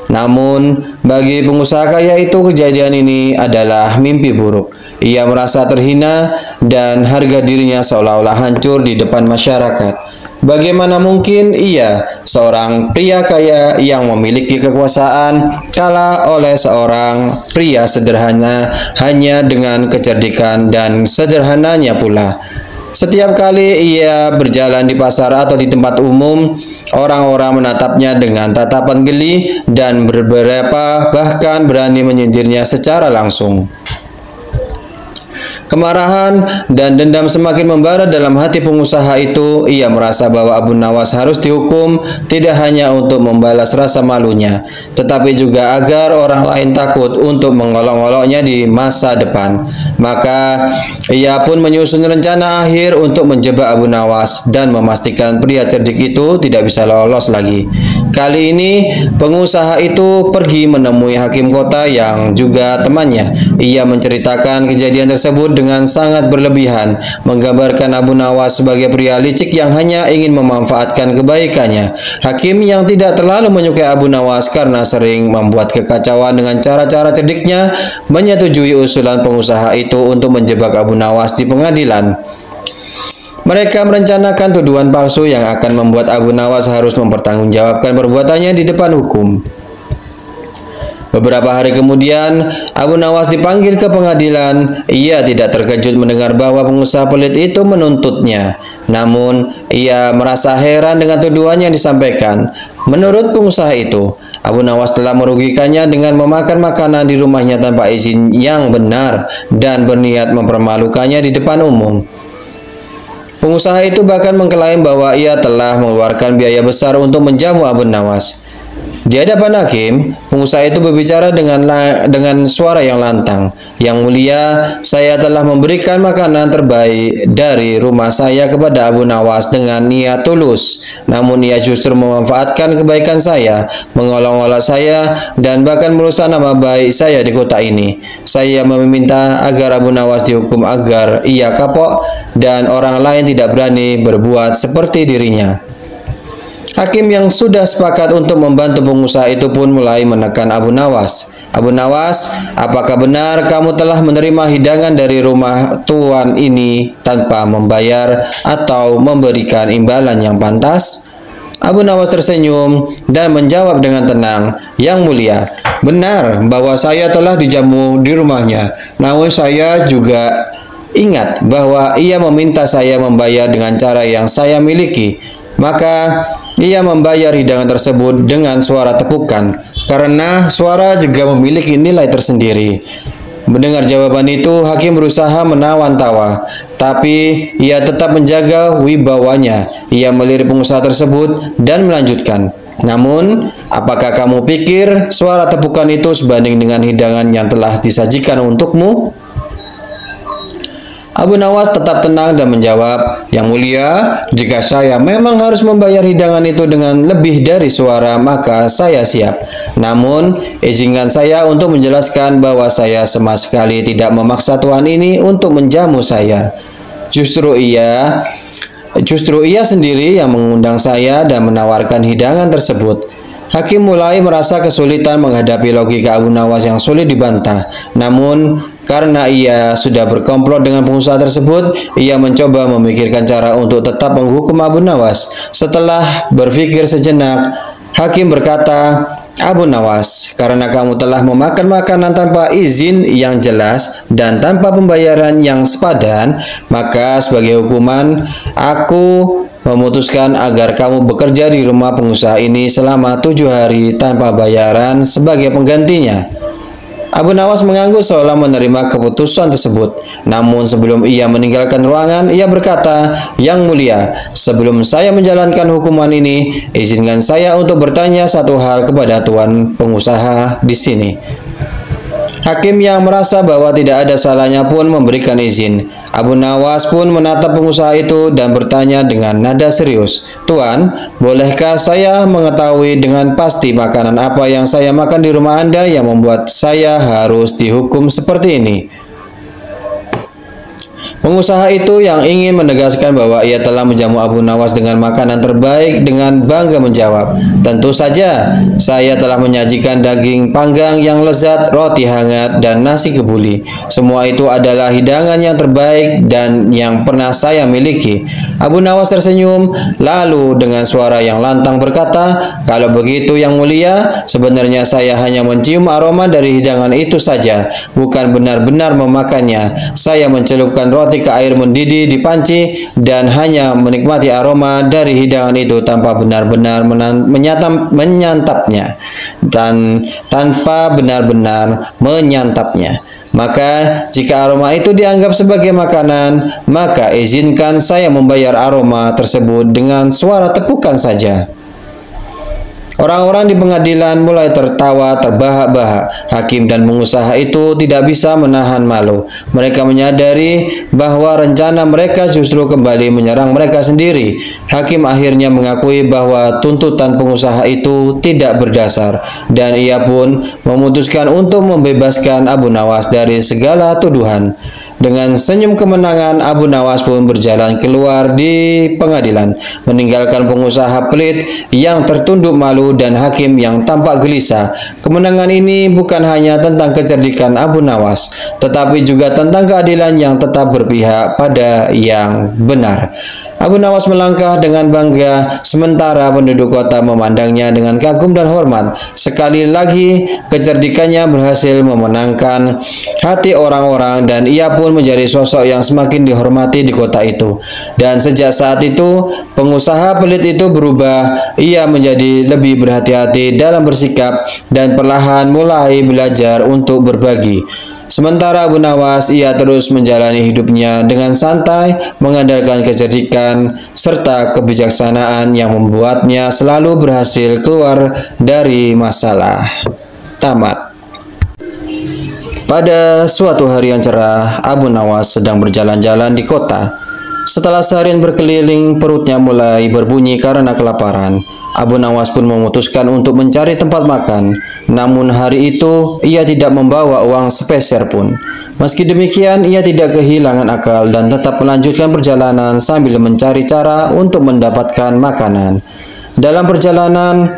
Namun, bagi pengusaha kaya itu, kejadian ini adalah mimpi buruk. Ia merasa terhina dan harga dirinya seolah-olah hancur di depan masyarakat. Bagaimana mungkin ia, seorang pria kaya yang memiliki kekuasaan, kalah oleh seorang pria sederhana hanya dengan kecerdikan dan sederhananya pula. Setiap kali ia berjalan di pasar atau di tempat umum, orang-orang menatapnya dengan tatapan geli dan beberapa bahkan berani menyindirnya secara langsung. Kemarahan dan dendam semakin membara dalam hati pengusaha itu. Ia merasa bahwa Abu Nawas harus dihukum tidak hanya untuk membalas rasa malunya, tetapi juga agar orang lain takut untuk mengolok-oloknya di masa depan. Maka ia pun menyusun rencana akhir untuk menjebak Abu Nawas dan memastikan pria cerdik itu tidak bisa lolos lagi. Kali ini pengusaha itu pergi menemui hakim kota yang juga temannya. Ia menceritakan kejadian tersebut dengan sangat berlebihan, menggambarkan Abu Nawas sebagai pria licik yang hanya ingin memanfaatkan kebaikannya. Hakim yang tidak terlalu menyukai Abu Nawas karena sering membuat kekacauan dengan cara-cara cerdiknya, menyetujui usulan pengusaha itu untuk menjebak Abu Nawas di pengadilan. Mereka merencanakan tuduhan palsu yang akan membuat Abu Nawas harus mempertanggungjawabkan perbuatannya di depan hukum. Beberapa hari kemudian, Abu Nawas dipanggil ke pengadilan. Ia tidak terkejut mendengar bahwa pengusaha pelit itu menuntutnya. Namun, ia merasa heran dengan tuduhan yang disampaikan. Menurut pengusaha itu, Abu Nawas telah merugikannya dengan memakan makanan di rumahnya tanpa izin yang benar dan berniat mempermalukannya di depan umum. Pengusaha itu bahkan mengklaim bahwa ia telah mengeluarkan biaya besar untuk menjamu Abu Nawas. Di hadapan hakim, pengusaha itu berbicara dengan dengan suara yang lantang. "Yang mulia, saya telah memberikan makanan terbaik dari rumah saya kepada Abu Nawas dengan niat tulus. Namun ia justru memanfaatkan kebaikan saya, mengolok-olok saya, dan bahkan merusak nama baik saya di kota ini. Saya meminta agar Abu Nawas dihukum agar ia kapok dan orang lain tidak berani berbuat seperti dirinya." Hakim yang sudah sepakat untuk membantu pengusaha itu pun mulai menekan Abu Nawas. "Abu Nawas, apakah benar kamu telah menerima hidangan dari rumah tuan ini tanpa membayar atau memberikan imbalan yang pantas?" Abu Nawas tersenyum dan menjawab dengan tenang, "Yang mulia, benar bahwa saya telah dijamu di rumahnya. Namun saya juga ingat bahwa ia meminta saya membayar dengan cara yang saya miliki. Maka ia membayar hidangan tersebut dengan suara tepukan, karena suara juga memiliki nilai tersendiri." Mendengar jawaban itu, hakim berusaha menawan tawa, tapi ia tetap menjaga wibawanya. Ia melirik pengusaha tersebut dan melanjutkan, "Namun, apakah kamu pikir suara tepukan itu sebanding dengan hidangan yang telah disajikan untukmu?" Abu Nawas tetap tenang dan menjawab, "Yang mulia, jika saya memang harus membayar hidangan itu dengan lebih dari suara, maka saya siap. Namun, izinkan saya untuk menjelaskan bahwa saya sama sekali tidak memaksa tuan ini untuk menjamu saya. Justru ia, justru ia sendiri yang mengundang saya dan menawarkan hidangan tersebut." Hakim mulai merasa kesulitan menghadapi logika Abu Nawas yang sulit dibantah. Namun, karena ia sudah berkomplot dengan pengusaha tersebut, ia mencoba memikirkan cara untuk tetap menghukum Abu Nawas. Setelah berpikir sejenak, hakim berkata, "Abu Nawas, karena kamu telah memakan makanan tanpa izin yang jelas dan tanpa pembayaran yang sepadan, maka sebagai hukuman, aku memutuskan agar kamu bekerja di rumah pengusaha ini selama tujuh hari tanpa bayaran sebagai penggantinya." Abu Nawas mengangguk seolah menerima keputusan tersebut. Namun sebelum ia meninggalkan ruangan, ia berkata, "Yang mulia, sebelum saya menjalankan hukuman ini, izinkan saya untuk bertanya satu hal kepada tuan pengusaha di sini." Hakim yang merasa bahwa tidak ada salahnya pun memberikan izin. Abu Nawas pun menatap pengusaha itu dan bertanya dengan nada serius, "Tuan, bolehkah saya mengetahui dengan pasti makanan apa yang saya makan di rumah Anda yang membuat saya harus dihukum seperti ini?" Pengusaha itu yang ingin menegaskan bahwa ia telah menjamu Abu Nawas dengan makanan terbaik dengan bangga menjawab, "Tentu saja, saya telah menyajikan daging panggang yang lezat, roti hangat, dan nasi kebuli. Semua itu adalah hidangan yang terbaik dan yang pernah saya miliki." Abu Nawas tersenyum, lalu dengan suara yang lantang berkata, "Kalau begitu yang mulia, sebenarnya saya hanya mencium aroma dari hidangan itu saja, bukan benar-benar memakannya. Saya mencelupkan roti ketika air mendidih di panci dan hanya menikmati aroma dari hidangan itu tanpa benar-benar menyantap, menyantapnya dan tanpa benar-benar menyantapnya. Maka jika aroma itu dianggap sebagai makanan, maka izinkan saya membayar aroma tersebut dengan suara tepukan saja. Orang-orang di pengadilan mulai tertawa terbahak-bahak. Hakim dan pengusaha itu tidak bisa menahan malu. Mereka menyadari bahwa rencana mereka justru kembali menyerang mereka sendiri. Hakim akhirnya mengakui bahwa tuntutan pengusaha itu tidak berdasar, dan ia pun memutuskan untuk membebaskan Abu Nawas dari segala tuduhan. Dengan senyum kemenangan, Abu Nawas pun berjalan keluar di pengadilan, meninggalkan pengusaha pelit yang tertunduk malu dan hakim yang tampak gelisah. Kemenangan ini bukan hanya tentang kecerdikan Abu Nawas, tetapi juga tentang keadilan yang tetap berpihak pada yang benar. Abu Nawas melangkah dengan bangga, sementara penduduk kota memandangnya dengan kagum dan hormat. Sekali lagi, kecerdikannya berhasil memenangkan hati orang-orang dan ia pun menjadi sosok yang semakin dihormati di kota itu. Dan sejak saat itu, pengusaha pelit itu berubah. Ia menjadi lebih berhati-hati dalam bersikap dan perlahan mulai belajar untuk berbagi. Sementara Abu Nawas, ia terus menjalani hidupnya dengan santai, mengandalkan kecerdikan serta kebijaksanaan yang membuatnya selalu berhasil keluar dari masalah. Tamat. Pada suatu hari yang cerah, Abu Nawas sedang berjalan-jalan di kota. Setelah seharian berkeliling, perutnya mulai berbunyi karena kelaparan. Abu Nawas pun memutuskan untuk mencari tempat makan. Namun hari itu ia tidak membawa uang sepeser pun. Meski demikian, ia tidak kehilangan akal dan tetap melanjutkan perjalanan sambil mencari cara untuk mendapatkan makanan. Dalam perjalanan,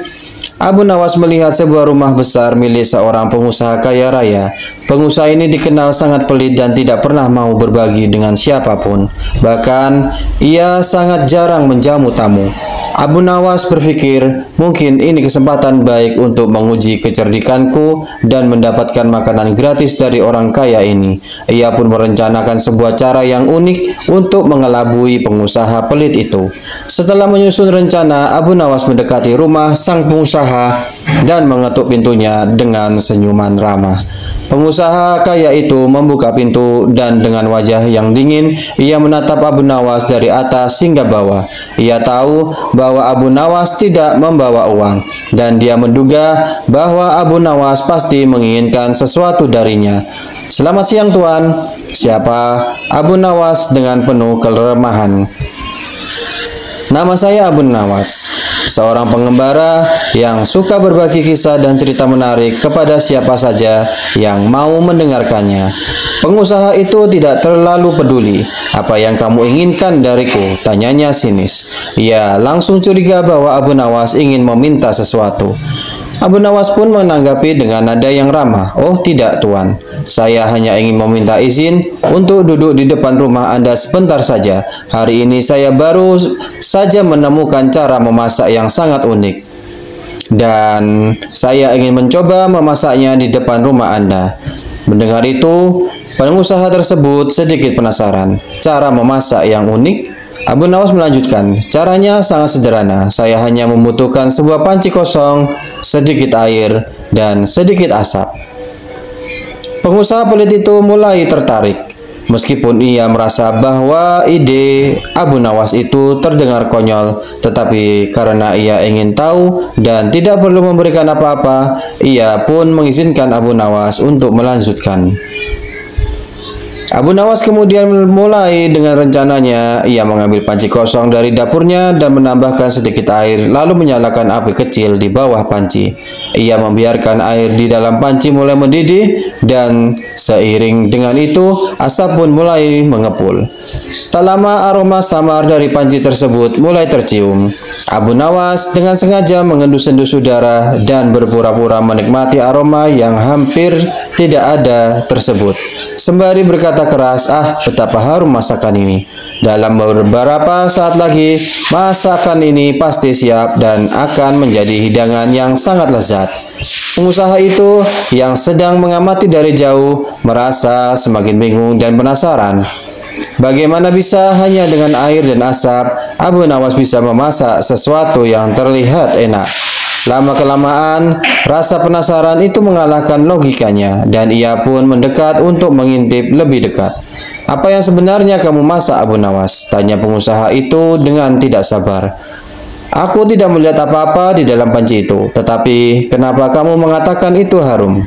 Abu Nawas melihat sebuah rumah besar milik seorang pengusaha kaya raya. Pengusaha ini dikenal sangat pelit dan tidak pernah mau berbagi dengan siapapun. Bahkan, ia sangat jarang menjamu tamu. Abu Nawas berpikir, mungkin ini kesempatan baik untuk menguji kecerdikanku dan mendapatkan makanan gratis dari orang kaya ini. Ia pun merencanakan sebuah cara yang unik untuk mengelabui pengusaha pelit itu. Setelah menyusun rencana, Abu Nawas mendekati rumah sang pengusaha dan mengetuk pintunya dengan senyuman ramah. Pengusaha kaya itu membuka pintu dan dengan wajah yang dingin, ia menatap Abu Nawas dari atas hingga bawah. Ia tahu bahwa Abu Nawas tidak membawa uang dan dia menduga bahwa Abu Nawas pasti menginginkan sesuatu darinya. "Selamat siang, Tuan. Siapa?" Abu Nawas dengan penuh kelemahan. "Nama saya Abu Nawas, seorang pengembara yang suka berbagi kisah dan cerita menarik kepada siapa saja yang mau mendengarkannya." Pengusaha itu tidak terlalu peduli. "Apa yang kamu inginkan dariku?" tanyanya sinis. Ia langsung curiga bahwa Abu Nawas ingin meminta sesuatu. Abu Nawas pun menanggapi dengan nada yang ramah. "Oh tidak, Tuan. Saya hanya ingin meminta izin untuk duduk di depan rumah Anda sebentar saja. Hari ini saya baru saja menemukan cara memasak yang sangat unik, dan saya ingin mencoba memasaknya di depan rumah Anda." Mendengar itu, pengusaha tersebut sedikit penasaran. "Cara memasak yang unik?" Abu Nawas melanjutkan, "Caranya sangat sederhana. Saya hanya membutuhkan sebuah panci kosong, sedikit air, dan sedikit asap." Pengusaha pelit itu mulai tertarik, meskipun ia merasa bahwa ide Abu Nawas itu terdengar konyol, tetapi karena ia ingin tahu dan tidak perlu memberikan apa-apa, ia pun mengizinkan Abu Nawas untuk melanjutkan. Abu Nawas kemudian mulai dengan rencananya. Ia mengambil panci kosong dari dapurnya dan menambahkan sedikit air, lalu menyalakan api kecil di bawah panci. Ia membiarkan air di dalam panci mulai mendidih dan seiring dengan itu asap pun mulai mengepul. Tak lama aroma samar dari panci tersebut mulai tercium. Abu Nawas dengan sengaja mengendus-endus udara dan berpura-pura menikmati aroma yang hampir tidak ada tersebut, sembari berkata keras, "Ah, betapa harum masakan ini. Dalam beberapa saat lagi, masakan ini pasti siap dan akan menjadi hidangan yang sangat lezat." Pengusaha itu yang sedang mengamati dari jauh merasa semakin bingung dan penasaran. Bagaimana bisa hanya dengan air dan asap Abu Nawas bisa memasak sesuatu yang terlihat enak? Lama-kelamaan, rasa penasaran itu mengalahkan logikanya dan ia pun mendekat untuk mengintip lebih dekat. "Apa yang sebenarnya kamu masak, Abu Nawas?" tanya pengusaha itu dengan tidak sabar. "Aku tidak melihat apa-apa di dalam panci itu, tetapi kenapa kamu mengatakan itu harum?"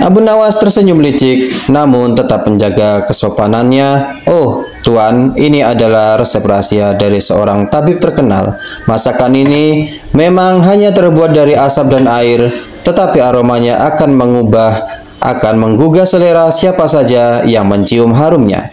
Abu Nawas tersenyum licik, namun tetap menjaga kesopanannya. "Oh, Tuan, ini adalah resep rahasia dari seorang tabib terkenal. Masakan ini memang hanya terbuat dari asap dan air, tetapi aromanya akan mengubah, akan menggugah selera siapa saja yang mencium harumnya.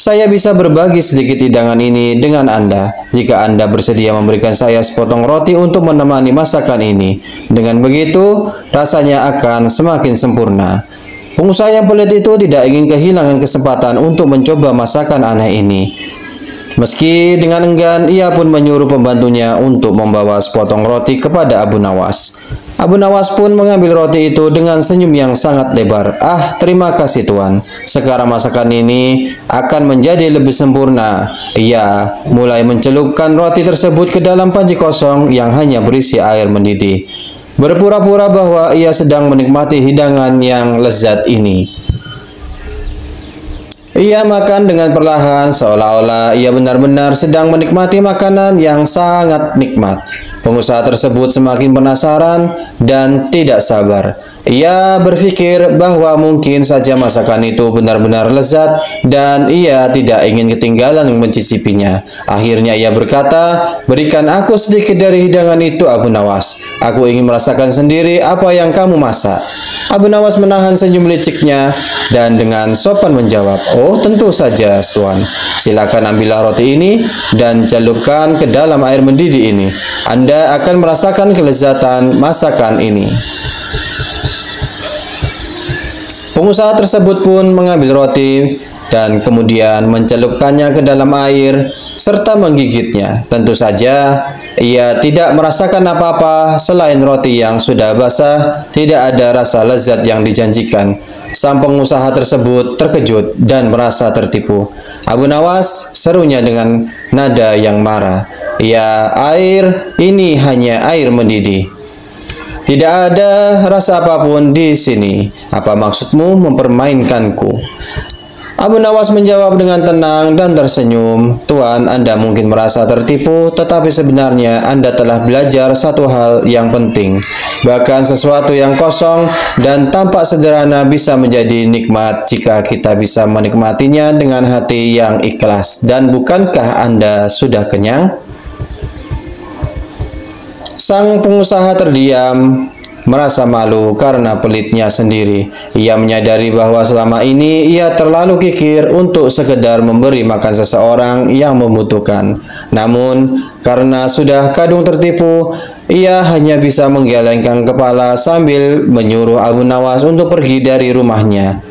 Saya bisa berbagi sedikit hidangan ini dengan Anda, jika Anda bersedia memberikan saya sepotong roti untuk menemani masakan ini. Dengan begitu, rasanya akan semakin sempurna." Pengusaha yang pelit itu tidak ingin kehilangan kesempatan untuk mencoba masakan aneh ini. Meski dengan enggan, ia pun menyuruh pembantunya untuk membawa sepotong roti kepada Abu Nawas. Abu Nawas pun mengambil roti itu dengan senyum yang sangat lebar. "Ah, terima kasih Tuan. Sekarang masakan ini akan menjadi lebih sempurna." Ia mulai mencelupkan roti tersebut ke dalam panci kosong yang hanya berisi air mendidih, berpura-pura bahwa ia sedang menikmati hidangan yang lezat ini. Ia makan dengan perlahan, seolah-olah ia benar-benar sedang menikmati makanan yang sangat nikmat. Pengusaha tersebut semakin penasaran dan tidak sabar. Ia berpikir bahwa mungkin saja masakan itu benar-benar lezat dan ia tidak ingin ketinggalan mencicipinya. Akhirnya ia berkata, "Berikan aku sedikit dari hidangan itu, Abu Nawas. Aku ingin merasakan sendiri apa yang kamu masak." Abu Nawas menahan senyum liciknya dan dengan sopan menjawab, "Oh, tentu saja, Tuan. Silakan ambillah roti ini dan celupkan ke dalam air mendidih ini. Anda akan merasakan kelezatan masakan ini." Pengusaha tersebut pun mengambil roti dan kemudian mencelupkannya ke dalam air serta menggigitnya. Tentu saja ia tidak merasakan apa-apa selain roti yang sudah basah. Tidak ada rasa lezat yang dijanjikan. Sang pengusaha tersebut terkejut dan merasa tertipu. "Abu Nawas," serunya dengan nada yang marah, "ya, air ini hanya air mendidih. Tidak ada rasa apapun di sini. Apa maksudmu mempermainkanku?" Abu Nawas menjawab dengan tenang dan tersenyum, "Tuan, Anda mungkin merasa tertipu, tetapi sebenarnya Anda telah belajar satu hal yang penting. Bahkan sesuatu yang kosong dan tampak sederhana bisa menjadi nikmat jika kita bisa menikmatinya dengan hati yang ikhlas. Dan bukankah Anda sudah kenyang?" Sang pengusaha terdiam, merasa malu karena pelitnya sendiri. Ia menyadari bahwa selama ini ia terlalu kikir untuk sekedar memberi makan seseorang yang membutuhkan. Namun, karena sudah kadung tertipu, ia hanya bisa menggelengkan kepala sambil menyuruh Abu Nawas untuk pergi dari rumahnya.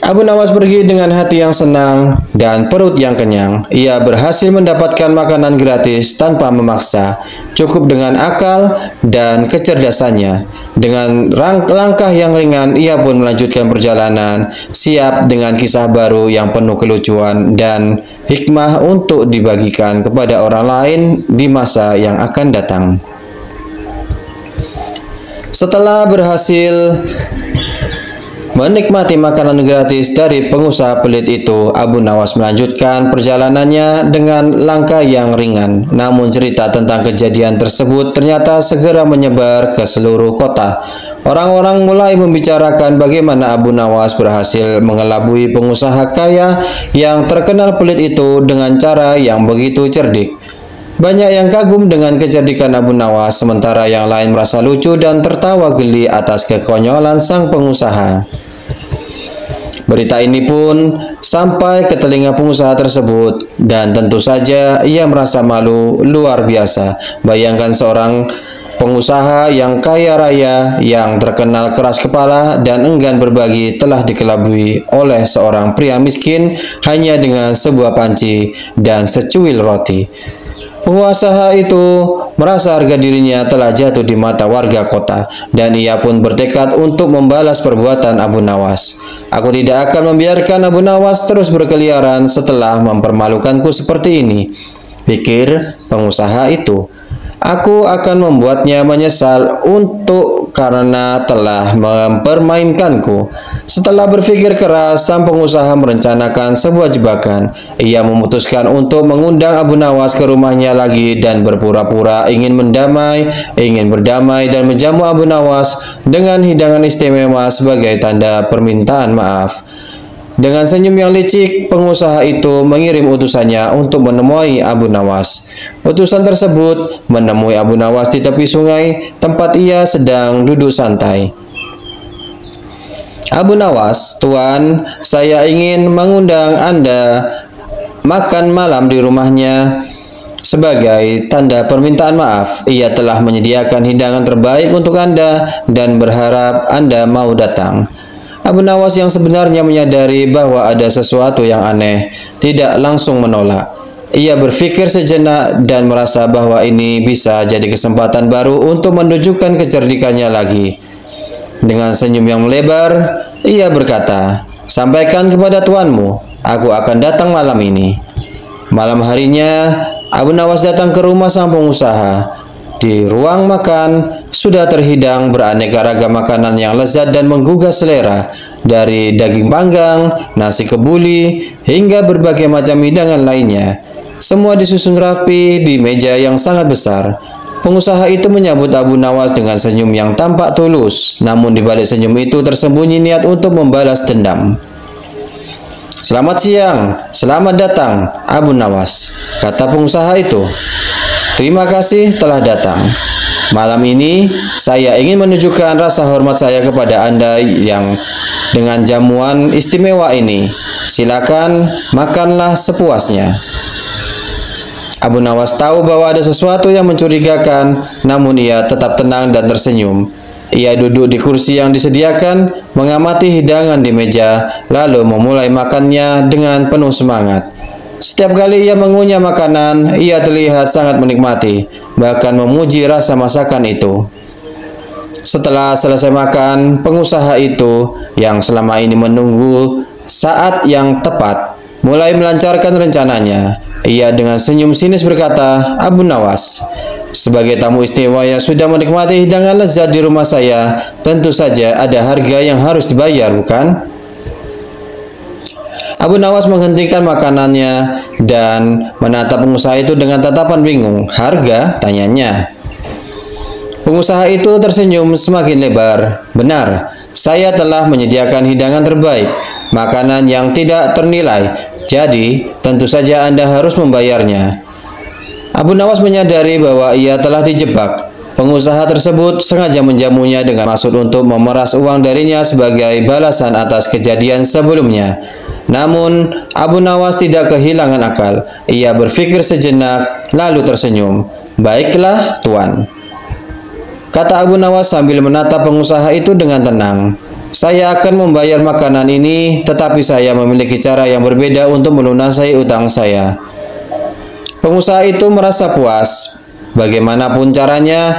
Abu Nawas pergi dengan hati yang senang dan perut yang kenyang. Ia berhasil mendapatkan makanan gratis tanpa memaksa, cukup dengan akal dan kecerdasannya. Dengan langkah yang ringan, ia pun melanjutkan perjalanan, siap dengan kisah baru yang penuh kelucuan dan hikmah untuk dibagikan kepada orang lain di masa yang akan datang. Setelah berhasil menikmati makanan gratis dari pengusaha pelit itu, Abu Nawas melanjutkan perjalanannya dengan langkah yang ringan. Namun cerita tentang kejadian tersebut ternyata segera menyebar ke seluruh kota. Orang-orang mulai membicarakan bagaimana Abu Nawas berhasil mengelabui pengusaha kaya yang terkenal pelit itu dengan cara yang begitu cerdik. Banyak yang kagum dengan kecerdikan Abu Nawas, sementara yang lain merasa lucu dan tertawa geli atas kekonyolan sang pengusaha. Berita ini pun sampai ke telinga pengusaha tersebut, dan tentu saja ia merasa malu luar biasa. Bayangkan seorang pengusaha yang kaya raya, yang terkenal keras kepala dan enggan berbagi, telah dikelabui oleh seorang pria miskin hanya dengan sebuah panci dan secuil roti. Penguasa itu merasa harga dirinya telah jatuh di mata warga kota, dan ia pun bertekad untuk membalas perbuatan Abu Nawas. Aku tidak akan membiarkan Abu Nawas terus berkeliaran setelah mempermalukanku seperti ini, pikir pengusaha itu. Aku akan membuatnya menyesal untuk karena telah mempermainkanku. Setelah berpikir keras, sang pengusaha merencanakan sebuah jebakan. Ia memutuskan untuk mengundang Abu Nawas ke rumahnya lagi dan berpura-pura ingin mendamai, ingin berdamai dan menjamu Abu Nawas dengan hidangan istimewa sebagai tanda permintaan maaf. Dengan senyum yang licik, pengusaha itu mengirim utusannya untuk menemui Abu Nawas. Utusan tersebut menemui Abu Nawas di tepi sungai, tempat ia sedang duduk santai. Abu Nawas, Tuan, saya ingin mengundang Anda makan malam di rumahnya. Sebagai tanda permintaan maaf, ia telah menyediakan hidangan terbaik untuk Anda dan berharap Anda mau datang. Abu Nawas yang sebenarnya menyadari bahwa ada sesuatu yang aneh, tidak langsung menolak. Ia berpikir sejenak dan merasa bahwa ini bisa jadi kesempatan baru untuk menunjukkan kecerdikannya lagi. Dengan senyum yang melebar, ia berkata, "Sampaikan kepada tuanmu, aku akan datang malam ini." Malam harinya, Abu Nawas datang ke rumah sang pengusaha. Di ruang makan, sudah terhidang beraneka ragam makanan yang lezat dan menggugah selera, dari daging panggang, nasi kebuli, hingga berbagai macam hidangan lainnya. Semua disusun rapi di meja yang sangat besar. Pengusaha itu menyambut Abu Nawas dengan senyum yang tampak tulus, namun di balik senyum itu tersembunyi niat untuk membalas dendam. "Selamat siang, selamat datang, Abu Nawas," kata pengusaha itu. "Terima kasih telah datang. Malam ini saya ingin menunjukkan rasa hormat saya kepada Anda yang dengan jamuan istimewa ini. Silakan makanlah sepuasnya." Abu Nawas tahu bahwa ada sesuatu yang mencurigakan, namun ia tetap tenang dan tersenyum. Ia duduk di kursi yang disediakan, mengamati hidangan di meja, lalu memulai makannya dengan penuh semangat. Setiap kali ia mengunyah makanan, ia terlihat sangat menikmati, bahkan memuji rasa masakan itu. Setelah selesai makan, pengusaha itu yang selama ini menunggu saat yang tepat, mulai melancarkan rencananya. Ia dengan senyum sinis berkata, "Abu Nawas, sebagai tamu istimewa yang sudah menikmati hidangan lezat di rumah saya, tentu saja ada harga yang harus dibayar, bukan?" Abu Nawas menghentikan makanannya dan menatap pengusaha itu dengan tatapan bingung. "Harga?" tanyanya. Pengusaha itu tersenyum semakin lebar. "Benar, saya telah menyediakan hidangan terbaik, makanan yang tidak ternilai, jadi tentu saja Anda harus membayarnya." Abu Nawas menyadari bahwa ia telah dijebak. Pengusaha tersebut sengaja menjamunya dengan maksud untuk memeras uang darinya sebagai balasan atas kejadian sebelumnya. Namun, Abu Nawas tidak kehilangan akal. Ia berpikir sejenak, lalu tersenyum. "Baiklah, Tuan," kata Abu Nawas sambil menatap pengusaha itu dengan tenang. "Saya akan membayar makanan ini, tetapi saya memiliki cara yang berbeda untuk melunasi utang saya." Pengusaha itu merasa puas. "Bagaimanapun caranya,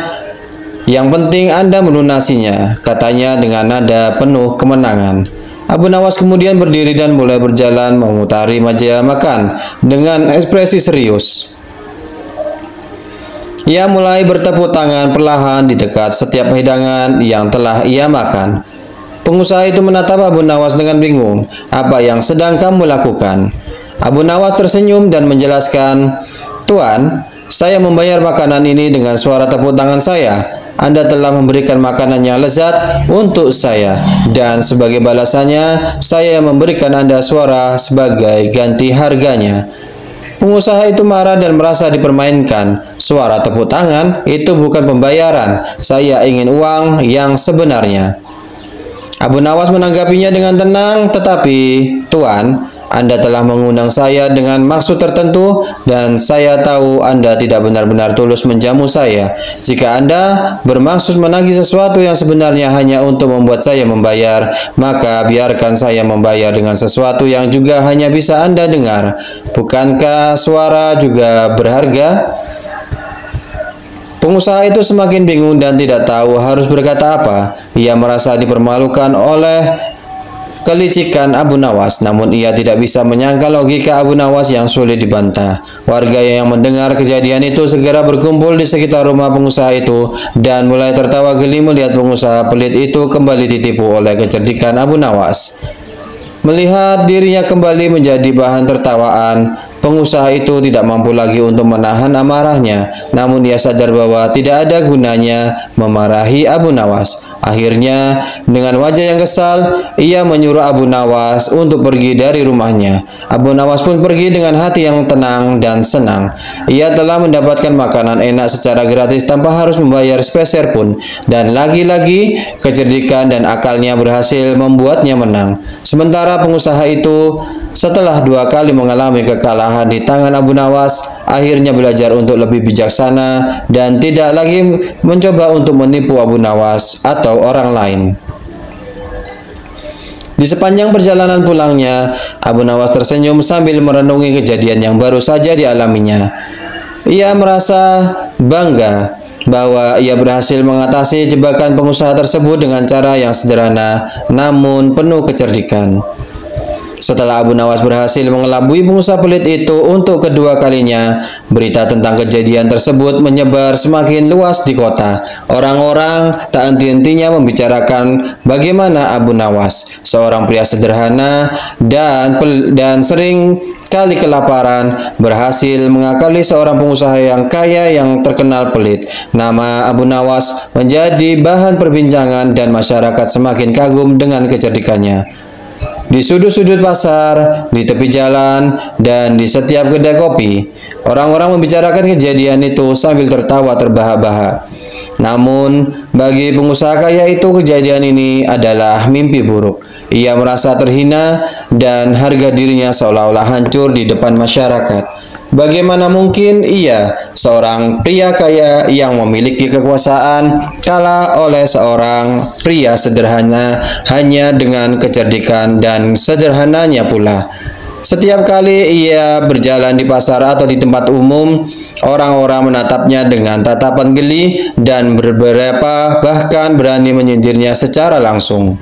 yang penting Anda melunasinya," katanya dengan nada penuh kemenangan. Abu Nawas kemudian berdiri dan mulai berjalan memutari meja makan dengan ekspresi serius. Ia mulai bertepuk tangan perlahan di dekat setiap hidangan yang telah ia makan. Pengusaha itu menatap Abu Nawas dengan bingung. "Apa yang sedang kamu lakukan?" Abu Nawas tersenyum dan menjelaskan, "Tuan, saya membayar makanan ini dengan suara tepuk tangan saya. Anda telah memberikan makanan yang lezat untuk saya, dan sebagai balasannya, saya memberikan Anda suara sebagai ganti harganya." Pengusaha itu marah dan merasa dipermainkan. "Suara tepuk tangan itu bukan pembayaran. Saya ingin uang yang sebenarnya." Abu Nawas menanggapinya dengan tenang, tetapi, "Tuan, Anda telah mengundang saya dengan maksud tertentu dan saya tahu Anda tidak benar-benar tulus menjamu saya. Jika Anda bermaksud menagih sesuatu yang sebenarnya hanya untuk membuat saya membayar, maka biarkan saya membayar dengan sesuatu yang juga hanya bisa Anda dengar. Bukankah suara juga berharga? Pengusaha itu semakin bingung dan tidak tahu harus berkata apa. Ia merasa dipermalukan oleh kelicikan Abu Nawas, namun ia tidak bisa menyangkal logika Abu Nawas yang sulit dibantah. Warga yang mendengar kejadian itu segera berkumpul di sekitar rumah pengusaha itu dan mulai tertawa geli melihat pengusaha pelit itu kembali ditipu oleh kecerdikan Abu Nawas. Melihat dirinya kembali menjadi bahan tertawaan, pengusaha itu tidak mampu lagi untuk menahan amarahnya, namun ia sadar bahwa tidak ada gunanya memarahi Abu Nawas. Akhirnya, dengan wajah yang kesal, ia menyuruh Abu Nawas untuk pergi dari rumahnya. Abu Nawas pun pergi dengan hati yang tenang dan senang. Ia telah mendapatkan makanan enak secara gratis tanpa harus membayar sepeser pun, dan lagi-lagi kecerdikan dan akalnya berhasil membuatnya menang. Sementara pengusaha itu, setelah dua kali mengalami kekalahan di tangan Abu Nawas, akhirnya belajar untuk lebih bijaksana dan tidak lagi mencoba untuk menipu Abu Nawas atau orang lain. Di sepanjang perjalanan pulangnya, Abu Nawas tersenyum sambil merenungi kejadian yang baru saja dialaminya. Ia merasa bangga bahwa ia berhasil mengatasi jebakan pengusaha tersebut dengan cara yang sederhana namun penuh kecerdikan. Setelah Abu Nawas berhasil mengelabui pengusaha pelit itu untuk kedua kalinya, berita tentang kejadian tersebut menyebar semakin luas di kota. Orang-orang tak henti-hentinya membicarakan bagaimana Abu Nawas, seorang pria sederhana dan dan sering kali kelaparan, berhasil mengakali seorang pengusaha yang kaya yang terkenal pelit. Nama Abu Nawas menjadi bahan perbincangan dan masyarakat semakin kagum dengan kecerdikannya. Di sudut-sudut pasar, di tepi jalan, dan di setiap kedai kopi, orang-orang membicarakan kejadian itu sambil tertawa terbahak-bahak. Namun, bagi pengusaha kaya itu, kejadian ini adalah mimpi buruk. Ia merasa terhina dan harga dirinya seolah-olah hancur di depan masyarakat. Bagaimana mungkin ia, seorang pria kaya yang memiliki kekuasaan, kalah oleh seorang pria sederhana hanya dengan kecerdikan dan sederhananya pula. Setiap kali ia berjalan di pasar atau di tempat umum, orang-orang menatapnya dengan tatapan geli dan beberapa bahkan berani menyindirnya secara langsung.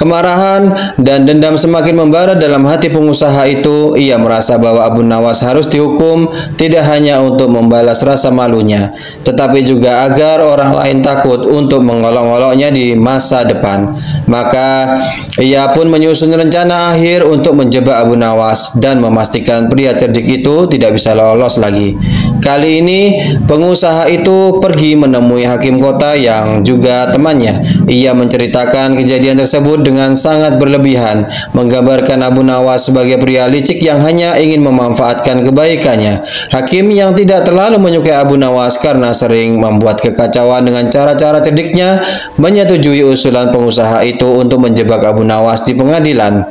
Kemarahan dan dendam semakin membara dalam hati pengusaha itu. Ia merasa bahwa Abu Nawas harus dihukum tidak hanya untuk membalas rasa malunya, tetapi juga agar orang lain takut untuk mengolok-oloknya di masa depan. Maka ia pun menyusun rencana akhir untuk menjebak Abu Nawas dan memastikan pria cerdik itu tidak bisa lolos lagi. Kali ini pengusaha itu pergi menemui hakim kota yang juga temannya. Ia menceritakan kejadian tersebut dengan sangat berlebihan, menggambarkan Abu Nawas sebagai pria licik yang hanya ingin memanfaatkan kebaikannya. Hakim yang tidak terlalu menyukai Abu Nawas karena sering membuat kekacauan dengan cara-cara cerdiknya, menyetujui usulan pengusaha itu untuk menjebak Abu Nawas di pengadilan.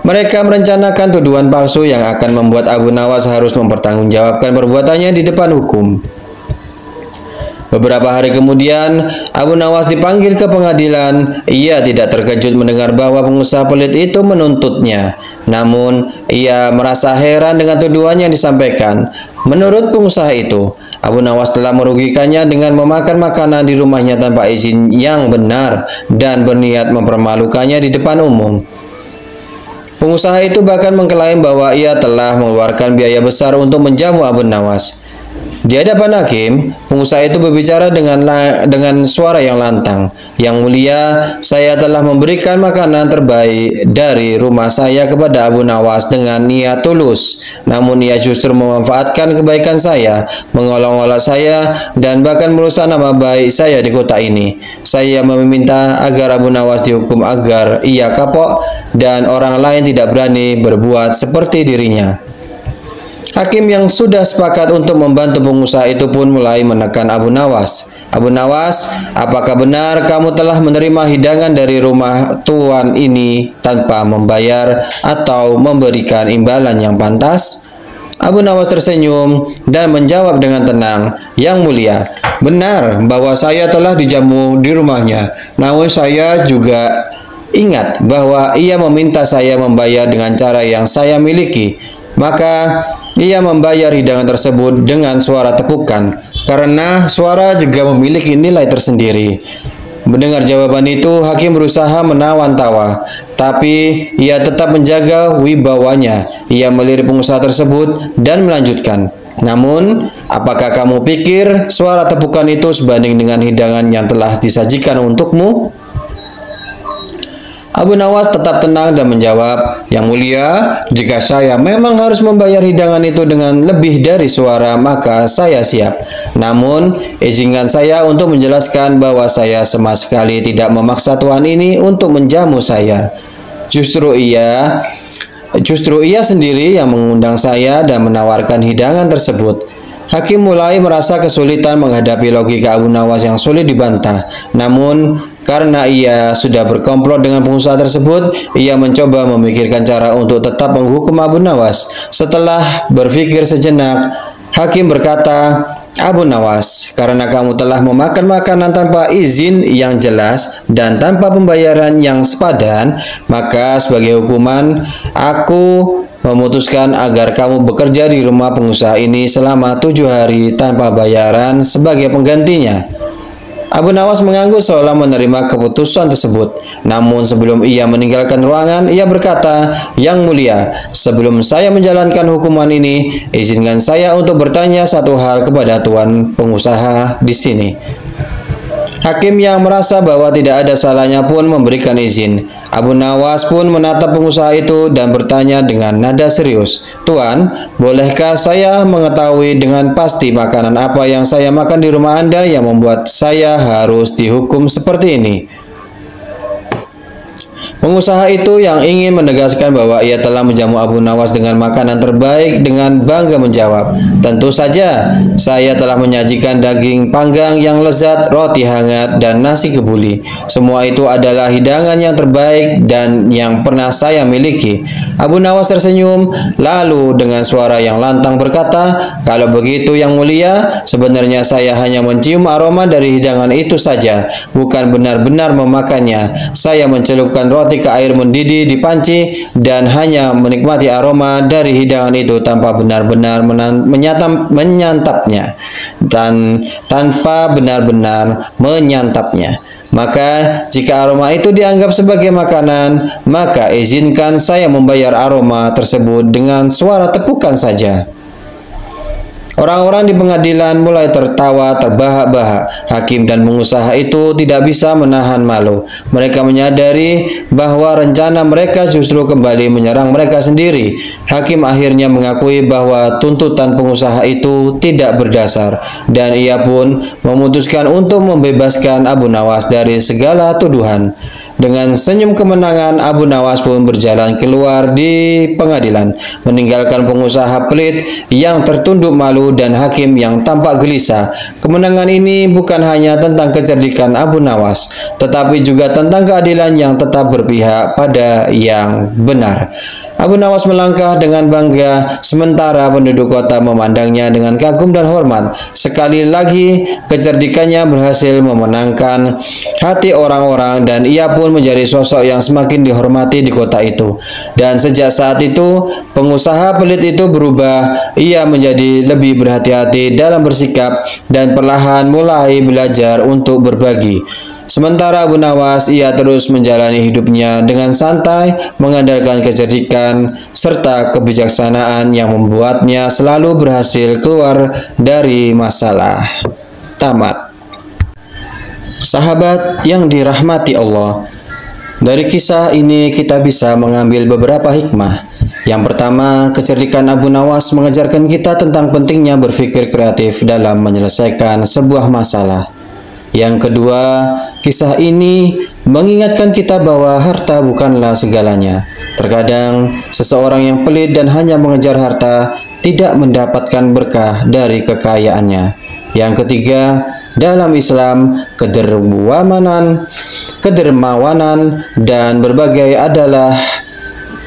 Mereka merencanakan tuduhan palsu yang akan membuat Abu Nawas harus mempertanggungjawabkan perbuatannya di depan hukum. Beberapa hari kemudian, Abu Nawas dipanggil ke pengadilan. Ia tidak terkejut mendengar bahwa pengusaha pelit itu menuntutnya. Namun, ia merasa heran dengan tuduhan yang disampaikan. Menurut pengusaha itu, Abu Nawas telah merugikannya dengan memakan makanan di rumahnya tanpa izin yang benar dan berniat mempermalukannya di depan umum. Pengusaha itu bahkan mengklaim bahwa ia telah mengeluarkan biaya besar untuk menjamu Abu Nawas. Di hadapan hakim, pengusaha itu berbicara dengan dengan suara yang lantang. "Yang mulia, saya telah memberikan makanan terbaik dari rumah saya kepada Abu Nawas dengan niat tulus. Namun ia justru memanfaatkan kebaikan saya, mengolok-olok saya, dan bahkan merusak nama baik saya di kota ini. Saya meminta agar Abu Nawas dihukum agar ia kapok dan orang lain tidak berani berbuat seperti dirinya." Hakim yang sudah sepakat untuk membantu pengusaha itu pun mulai menekan Abu Nawas. Abu Nawas, apakah benar kamu telah menerima hidangan dari rumah tuan ini tanpa membayar atau memberikan imbalan yang pantas? Abu Nawas tersenyum dan menjawab dengan tenang, "Yang Mulia, benar bahwa saya telah dijamu di rumahnya. Namun saya juga ingat bahwa ia meminta saya membayar dengan cara yang saya miliki. Maka ia membayar hidangan tersebut dengan suara tepukan, karena suara juga memiliki nilai tersendiri." Mendengar jawaban itu, hakim berusaha menawan tawa, tapi ia tetap menjaga wibawanya. Ia melirik pengusaha tersebut dan melanjutkan, "Namun, apakah kamu pikir suara tepukan itu sebanding dengan hidangan yang telah disajikan untukmu?" Abu Nawas tetap tenang dan menjawab, "Yang Mulia, jika saya memang harus membayar hidangan itu dengan lebih dari suara, maka saya siap. Namun, izinkan saya untuk menjelaskan bahwa saya sama sekali tidak memaksa tuan ini untuk menjamu saya. Justru ia, justru ia sendiri yang mengundang saya dan menawarkan hidangan tersebut." Hakim mulai merasa kesulitan menghadapi logika Abu Nawas yang sulit dibantah. Namun, karena ia sudah berkomplot dengan pengusaha tersebut, ia mencoba memikirkan cara untuk tetap menghukum Abu Nawas. Setelah berpikir sejenak, hakim berkata, "Abu Nawas, karena kamu telah memakan makanan tanpa izin yang jelas dan tanpa pembayaran yang sepadan, maka sebagai hukuman, aku memutuskan agar kamu bekerja di rumah pengusaha ini selama tujuh hari tanpa bayaran sebagai penggantinya." Abu Nawas mengangguk seolah menerima keputusan tersebut. Namun sebelum ia meninggalkan ruangan, ia berkata, "Yang Mulia, sebelum saya menjalankan hukuman ini, izinkan saya untuk bertanya satu hal kepada tuan pengusaha di sini." Hakim yang merasa bahwa tidak ada salahnya pun memberikan izin. Abu Nawas pun menatap pengusaha itu dan bertanya dengan nada serius, "Tuan, bolehkah saya mengetahui dengan pasti makanan apa yang saya makan di rumah Anda yang membuat saya harus dihukum seperti ini?" Pengusaha itu yang ingin menegaskan bahwa ia telah menjamu Abu Nawas dengan makanan terbaik dengan bangga menjawab, "Tentu saja, saya telah menyajikan daging panggang yang lezat, roti hangat, dan nasi kebuli. Semua itu adalah hidangan yang terbaik dan yang pernah saya miliki." Abu Nawas tersenyum, lalu dengan suara yang lantang berkata, "Kalau begitu Yang Mulia, sebenarnya saya hanya mencium aroma dari hidangan itu saja, bukan benar-benar memakannya. Saya mencelupkan roti ke air mendidih di panci dan hanya menikmati aroma dari hidangan itu tanpa benar-benar menyantap, menyantapnya dan tanpa benar-benar menyantapnya. Maka jika aroma itu dianggap sebagai makanan, maka izinkan saya membayar aroma tersebut dengan suara tepukan saja." Orang-orang di pengadilan mulai tertawa terbahak-bahak. Hakim dan pengusaha itu tidak bisa menahan malu. Mereka menyadari bahwa rencana mereka justru kembali menyerang mereka sendiri. Hakim akhirnya mengakui bahwa tuntutan pengusaha itu tidak berdasar, dan ia pun memutuskan untuk membebaskan Abu Nawas dari segala tuduhan. Dengan senyum kemenangan, Abu Nawas pun berjalan keluar di pengadilan, meninggalkan pengusaha pelit yang tertunduk malu dan hakim yang tampak gelisah. Kemenangan ini bukan hanya tentang kecerdikan Abu Nawas, tetapi juga tentang keadilan yang tetap berpihak pada yang benar. Abu Nawas melangkah dengan bangga, sementara penduduk kota memandangnya dengan kagum dan hormat. Sekali lagi, kecerdikannya berhasil memenangkan hati orang-orang dan ia pun menjadi sosok yang semakin dihormati di kota itu. Dan sejak saat itu, pengusaha pelit itu berubah. Ia menjadi lebih berhati-hati dalam bersikap dan perlahan mulai belajar untuk berbagi. Sementara Abu Nawas, ia terus menjalani hidupnya dengan santai, mengandalkan kecerdikan serta kebijaksanaan yang membuatnya selalu berhasil keluar dari masalah. Tamat. Sahabat yang dirahmati Allah, dari kisah ini kita bisa mengambil beberapa hikmah. Yang pertama, kecerdikan Abu Nawas mengajarkan kita tentang pentingnya berpikir kreatif dalam menyelesaikan sebuah masalah. Yang kedua, kisah ini mengingatkan kita bahwa harta bukanlah segalanya. Terkadang, seseorang yang pelit dan hanya mengejar harta tidak mendapatkan berkah dari kekayaannya. Yang ketiga, dalam Islam, kedermawanan, kedermawanan dan berbagai adalah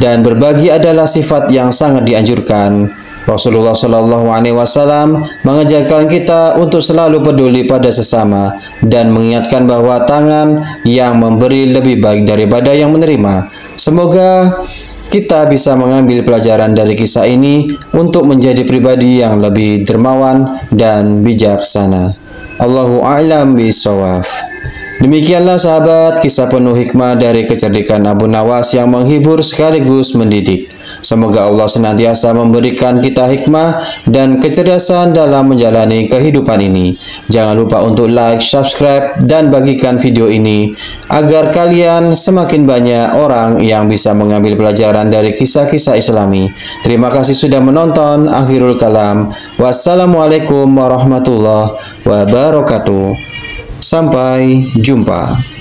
dan berbagi adalah sifat yang sangat dianjurkan. Rasulullah Shallallahu Alaihi Wasallam mengajarkan kita untuk selalu peduli pada sesama dan mengingatkan bahwa tangan yang memberi lebih baik daripada yang menerima. Semoga kita bisa mengambil pelajaran dari kisah ini untuk menjadi pribadi yang lebih dermawan dan bijaksana. Allahu a'lam bishawab. Demikianlah sahabat, kisah penuh hikmah dari kecerdikan Abu Nawas yang menghibur sekaligus mendidik. Semoga Allah senantiasa memberikan kita hikmah dan kecerdasan dalam menjalani kehidupan ini. Jangan lupa untuk like, subscribe, dan bagikan video ini agar kalian semakin banyak orang yang bisa mengambil pelajaran dari kisah-kisah Islami. Terima kasih sudah menonton. Akhirul kalam. Wassalamualaikum warahmatullahi wabarakatuh. Sampai jumpa.